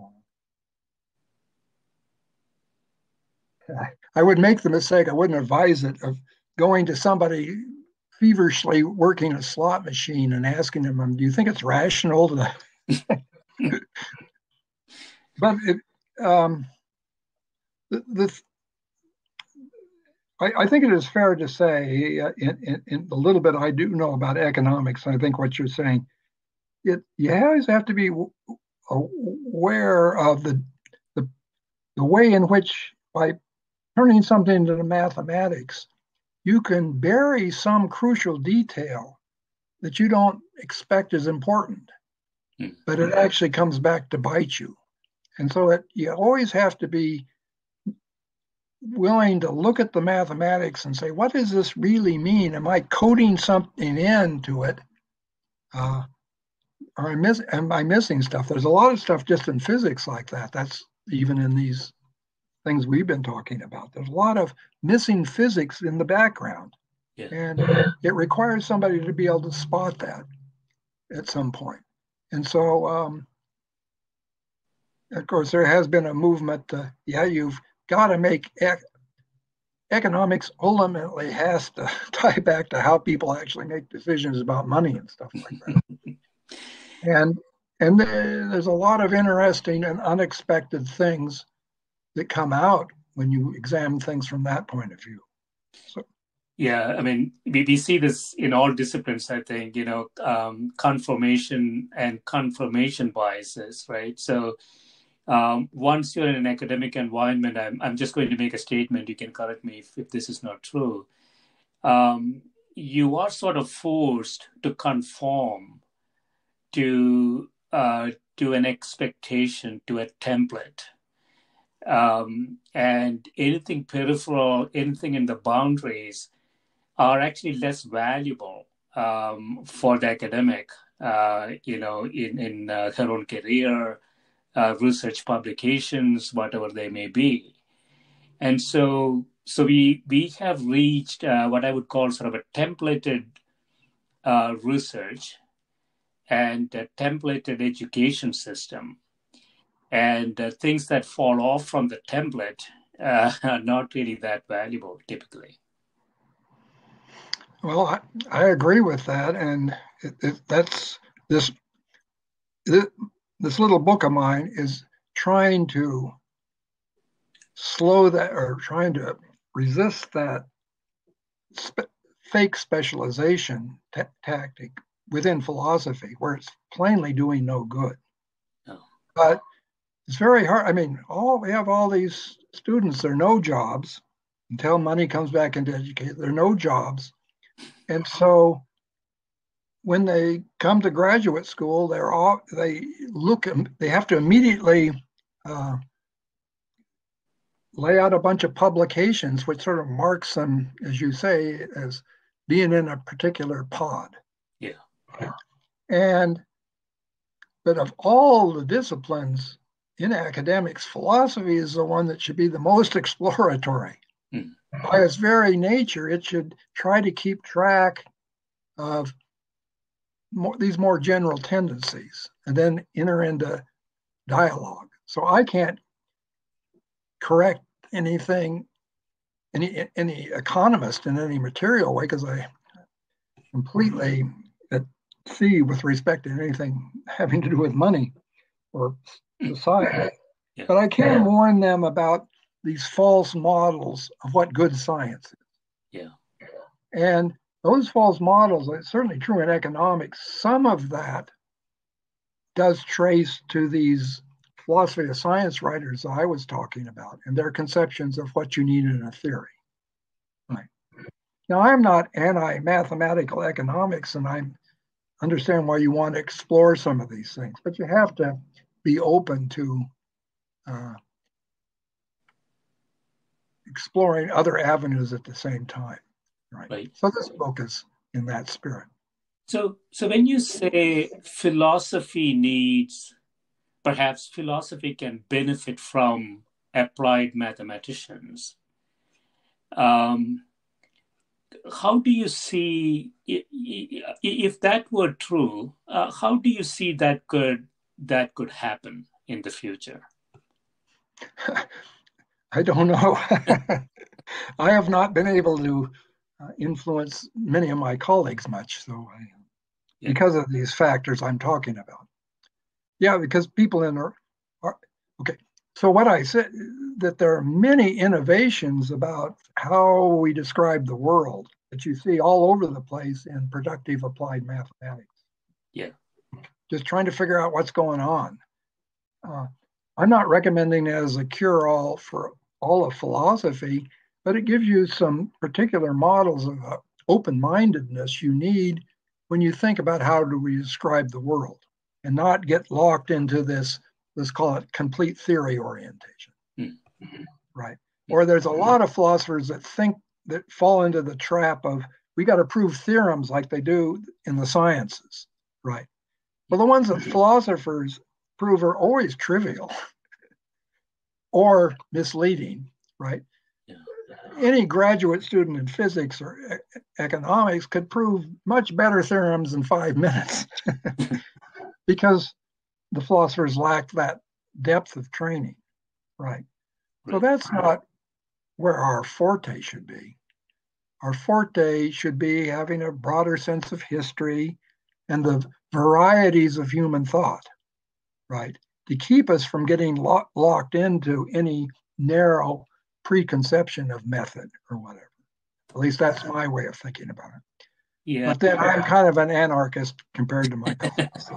while. I would make the mistake, I wouldn't advise it, of going to somebody feverishly working a slot machine and asking them, do you think it's rational? To... but it, um, the, the I think it is fair to say, uh, in, in, in the little bit I do know about economics, I think what you're saying, it you always have to be w- aware of the, the the way in which, by turning something into mathematics, you can bury some crucial detail that you don't expect is important, mm-hmm. but it actually comes back to bite you. And so it, you always have to be willing to look at the mathematics and say, what does this really mean? Am I coding something into it? Uh, or I miss, am I missing stuff? There's a lot of stuff just in physics like that. That's even in these things we've been talking about. There's a lot of missing physics in the background. Yeah. And it requires somebody to be able to spot that at some point. And so, um, of course, there has been a movement, uh, yeah, you've got to make ec- economics ultimately has to tie back to how people actually make decisions about money and stuff like that. and and there's a lot of interesting and unexpected things that come out when you examine things from that point of view. So. Yeah, I mean, we, we see this in all disciplines, I think, you know, um, confirmation and confirmation biases, right? So Um, once you're in an academic environment, I'm, I'm just going to make a statement. You can correct me if, if this is not true. Um, you are sort of forced to conform to uh, to an expectation, to a template. Um, and anything peripheral, anything in the boundaries are actually less valuable um, for the academic, uh, you know, in, in uh, her own career, Uh, research publications, whatever they may be. And so so we we have reached uh, what I would call sort of a templated uh, research and a templated education system. And uh, things that fall off from the template uh, are not really that valuable, typically. Well, I, I agree with that, and it, it, that's this, this this little book of mine is trying to slow that, or trying to resist that spe- fake specialization t- tactic within philosophy, where it's plainly doing no good. Oh. But it's very hard. I mean, all we have all these students, there are no jobs until money comes back into education. There are no jobs. And so when they come to graduate school, they're all, they look, they have to immediately uh, lay out a bunch of publications, which sort of marks them, as you say, as being in a particular pod. Yeah. And, but of all the disciplines in academics, philosophy is the one that should be the most exploratory. Hmm. By its very nature, it should try to keep track of more, these more general tendencies and then enter into dialogue. So I can't correct anything, any any economist in any material way, because I completely at sea with respect to anything having to do with money or society. Yeah. But I can yeah. warn them about these false models of what good science is. Yeah. And those false models, it's certainly true in economics, some of that does trace to these philosophy of science writers I was talking about and their conceptions of what you need in a theory. Right. Now, I'm not anti-mathematical economics, and I understand why you want to explore some of these things, but you have to be open to uh, exploring other avenues at the same time, right? right? So this book is in that spirit. So, so when you say philosophy needs, perhaps philosophy can benefit from applied mathematicians. Um, how do you see, if that were true, uh, how do you see that could that could happen in the future? I don't know. I have not been able to uh, influence many of my colleagues much, so I, yeah. because of these factors I'm talking about. Yeah, because people in are, are okay. So what I said, that there are many innovations about how we describe the world that you see all over the place in productive applied mathematics. Yeah, just trying to figure out what's going on. Uh, I'm not recommending it as a cure-all for all of philosophy, but it gives you some particular models of open-mindedness you need when you think about how do we describe the world and not get locked into this, let's call it complete theory orientation, mm-hmm. right? Or there's a lot of philosophers that think, that fall into the trap of, we got to prove theorems like they do in the sciences, right? Well, the ones that philosophers prove are always trivial or misleading, right? Yeah. Any graduate student in physics or e- economics could prove much better theorems in five minutes because the philosophers lack that depth of training, right? So that's not where our forte should be. Our forte should be having a broader sense of history and the varieties of human thought. Right, to keep us from getting lock, locked into any narrow preconception of method or whatever. At least that's my way of thinking about it. Yeah. But then yeah. I'm kind of an anarchist compared to my colleagues.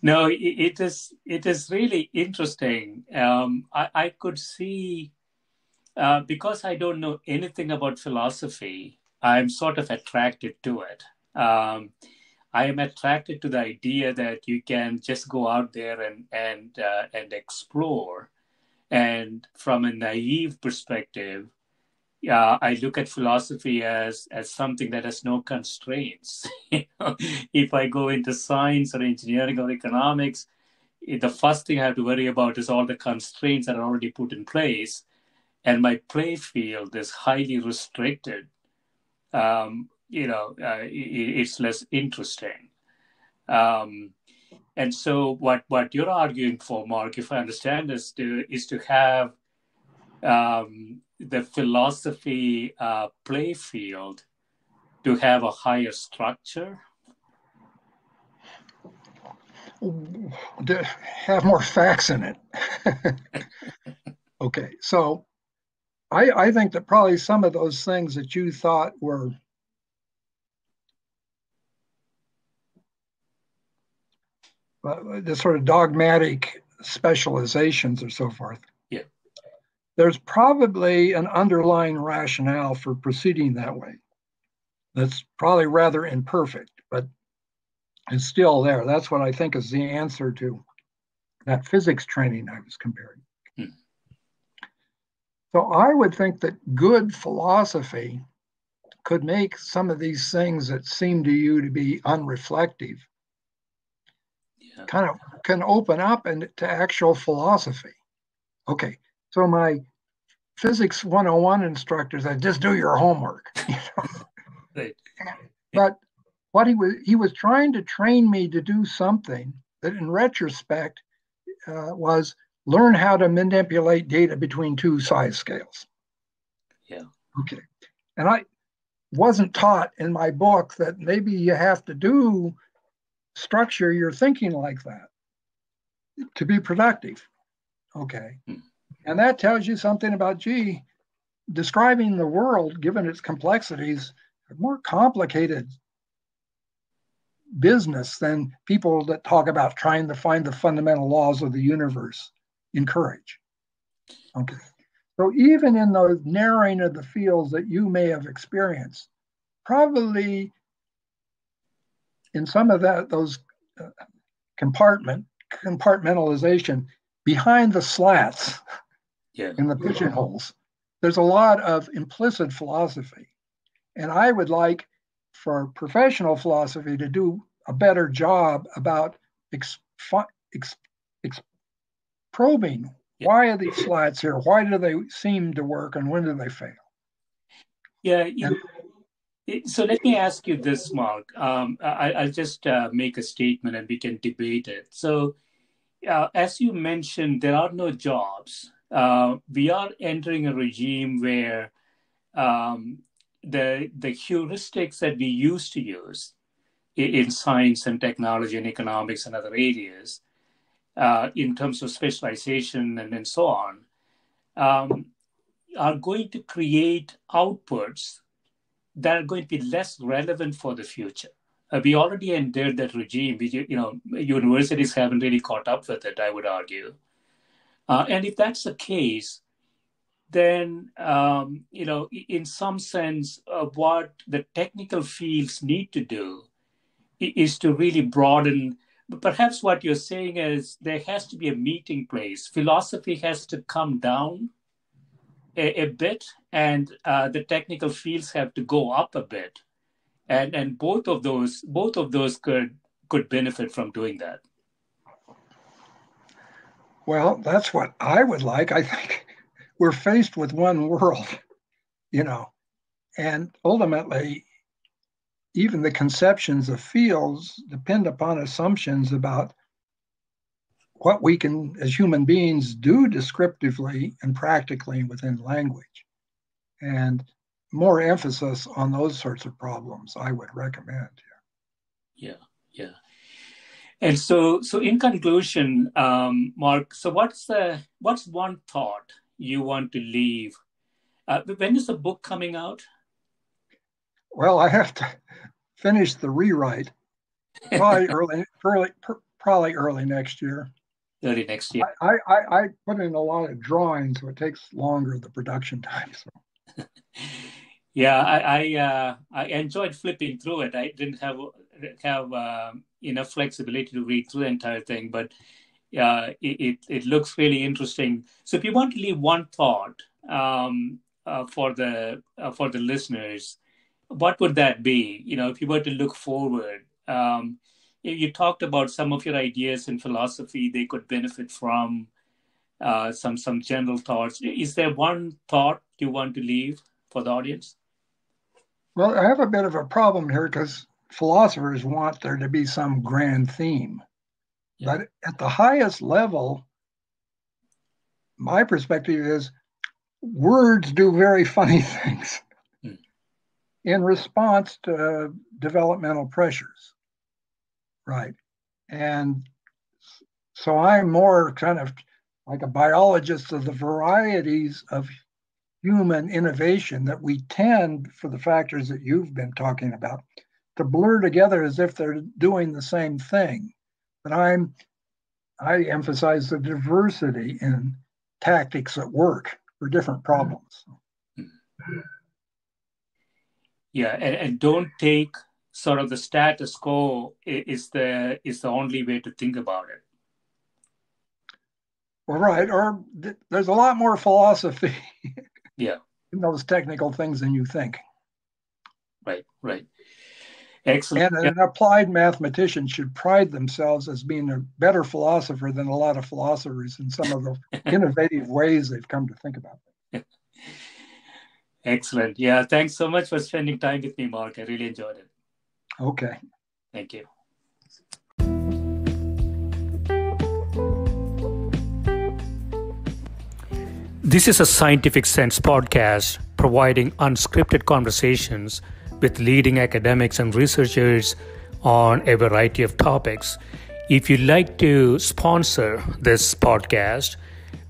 No, it is it is really interesting. Um, I, I could see, uh, because I don't know anything about philosophy, I'm sort of attracted to it. Um, I am attracted to the idea that you can just go out there and and uh, and explore. And from a naive perspective, uh, I look at philosophy as, as something that has no constraints. You know, if I go into science or engineering or economics, the first thing I have to worry about is all the constraints that are already put in place. And my play field is highly restricted. Um, you know, uh, it's less interesting. Um, and so what, what you're arguing for, Mark, if I understand this, to, is to have um, the philosophy uh, play field to have a higher structure? To have more facts in it. Okay, so I, I think that probably some of those things that you thought were uh, the sort of dogmatic specializations or so forth. Yeah. There's probably an underlying rationale for proceeding that way. That's probably rather imperfect, but it's still there. That's what I think is the answer to that physics training I was comparing. Hmm. So I would think that good philosophy could make some of these things that seem to you to be unreflective, yeah, kind of can open up and to actual philosophy. Okay, so my physics one oh one instructor said, just do your homework. You know? Right. But what he was, he was trying to train me to do something that in retrospect uh, was learn how to manipulate data between two size scales. Yeah. Okay. And I wasn't taught in my book that maybe you have to do structure your thinking like that to be productive. Okay. Hmm. And that tells you something about, gee, describing the world, given its complexities, more complicated business than people that talk about trying to find the fundamental laws of the universe encourage. Okay. So even in the narrowing of the fields that you may have experienced, probably in some of that, those uh, compartment, compartmentalization, behind the slats, yeah, in the pigeonholes, there's a lot of implicit philosophy. And I would like for professional philosophy to do a better job about ex ex ex probing. Yeah. Why are these slides here? Why do they seem to work and when do they fail? Yeah. And so let me ask you this, Mark. Um, I, I'll just uh, make a statement and we can debate it. So uh, as you mentioned, there are no jobs. Uh, we are entering a regime where um, The, the heuristics that we used to use in, in science and technology and economics and other areas uh, in terms of specialization and, and so on um, are going to create outputs that are going to be less relevant for the future. Uh, we already entered that regime. We, you know, universities haven't really caught up with it, I would argue. Uh, and if that's the case, then, um, you know, in some sense, uh, what the technical fields need to do is to really broaden. Perhaps what you're saying is there has to be a meeting place. Philosophy has to come down a, a bit, and uh, the technical fields have to go up a bit. And and both of those, both of those could could benefit from doing that. Well, that's what I would like, I think. We're faced with one world, you know, and ultimately, even the conceptions of fields depend upon assumptions about what we can, as human beings, do descriptively and practically within language. And more emphasis on those sorts of problems, I would recommend. Yeah, yeah. yeah. And so, so in conclusion, um, Mark, so what's the, what's one thought you want to leave? Uh, when is the book coming out? Well, I have to finish the rewrite. Probably early, early, probably early next year. Early next year. I, I, I put in a lot of drawings, so it takes longer the production time. So. Yeah, I I, uh, I enjoyed flipping through it. I didn't have have uh, enough flexibility to read through the entire thing, but. Uh, it, it, it looks really interesting. So if you want to leave one thought um, uh, for the uh, for the listeners, what would that be? You know, if you were to look forward, um, you talked about some of your ideas in philosophy they could benefit from, uh, some some general thoughts. Is there one thought you want to leave for the audience? Well, I have a bit of a problem here because philosophers want there to be some grand theme. Yeah. But at the highest level, my perspective is words do very funny things. Mm. in response to uh, developmental pressures, right? And so I'm more kind of like a biologist of the varieties of human innovation that we tend, for the factors that you've been talking about, to blur together as if they're doing the same thing. But I'm, I emphasize the diversity in tactics at work for different problems. Yeah, and, and don't take sort of the status quo is the, is the only way to think about it. Well, right, or th there's a lot more philosophy yeah. in those technical things than you think. Right, right. Excellent. And an yeah. applied mathematician should pride themselves as being a better philosopher than a lot of philosophers in some of the innovative ways they've come to think about it. Excellent. Yeah, thanks so much for spending time with me, Mark. I really enjoyed it. Okay. Thank you. This is a Scientific Sense podcast providing unscripted conversations with leading academics and researchers on a variety of topics. If you'd like to sponsor this podcast,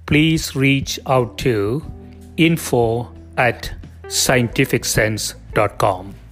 please reach out to info at scientific sense dot com.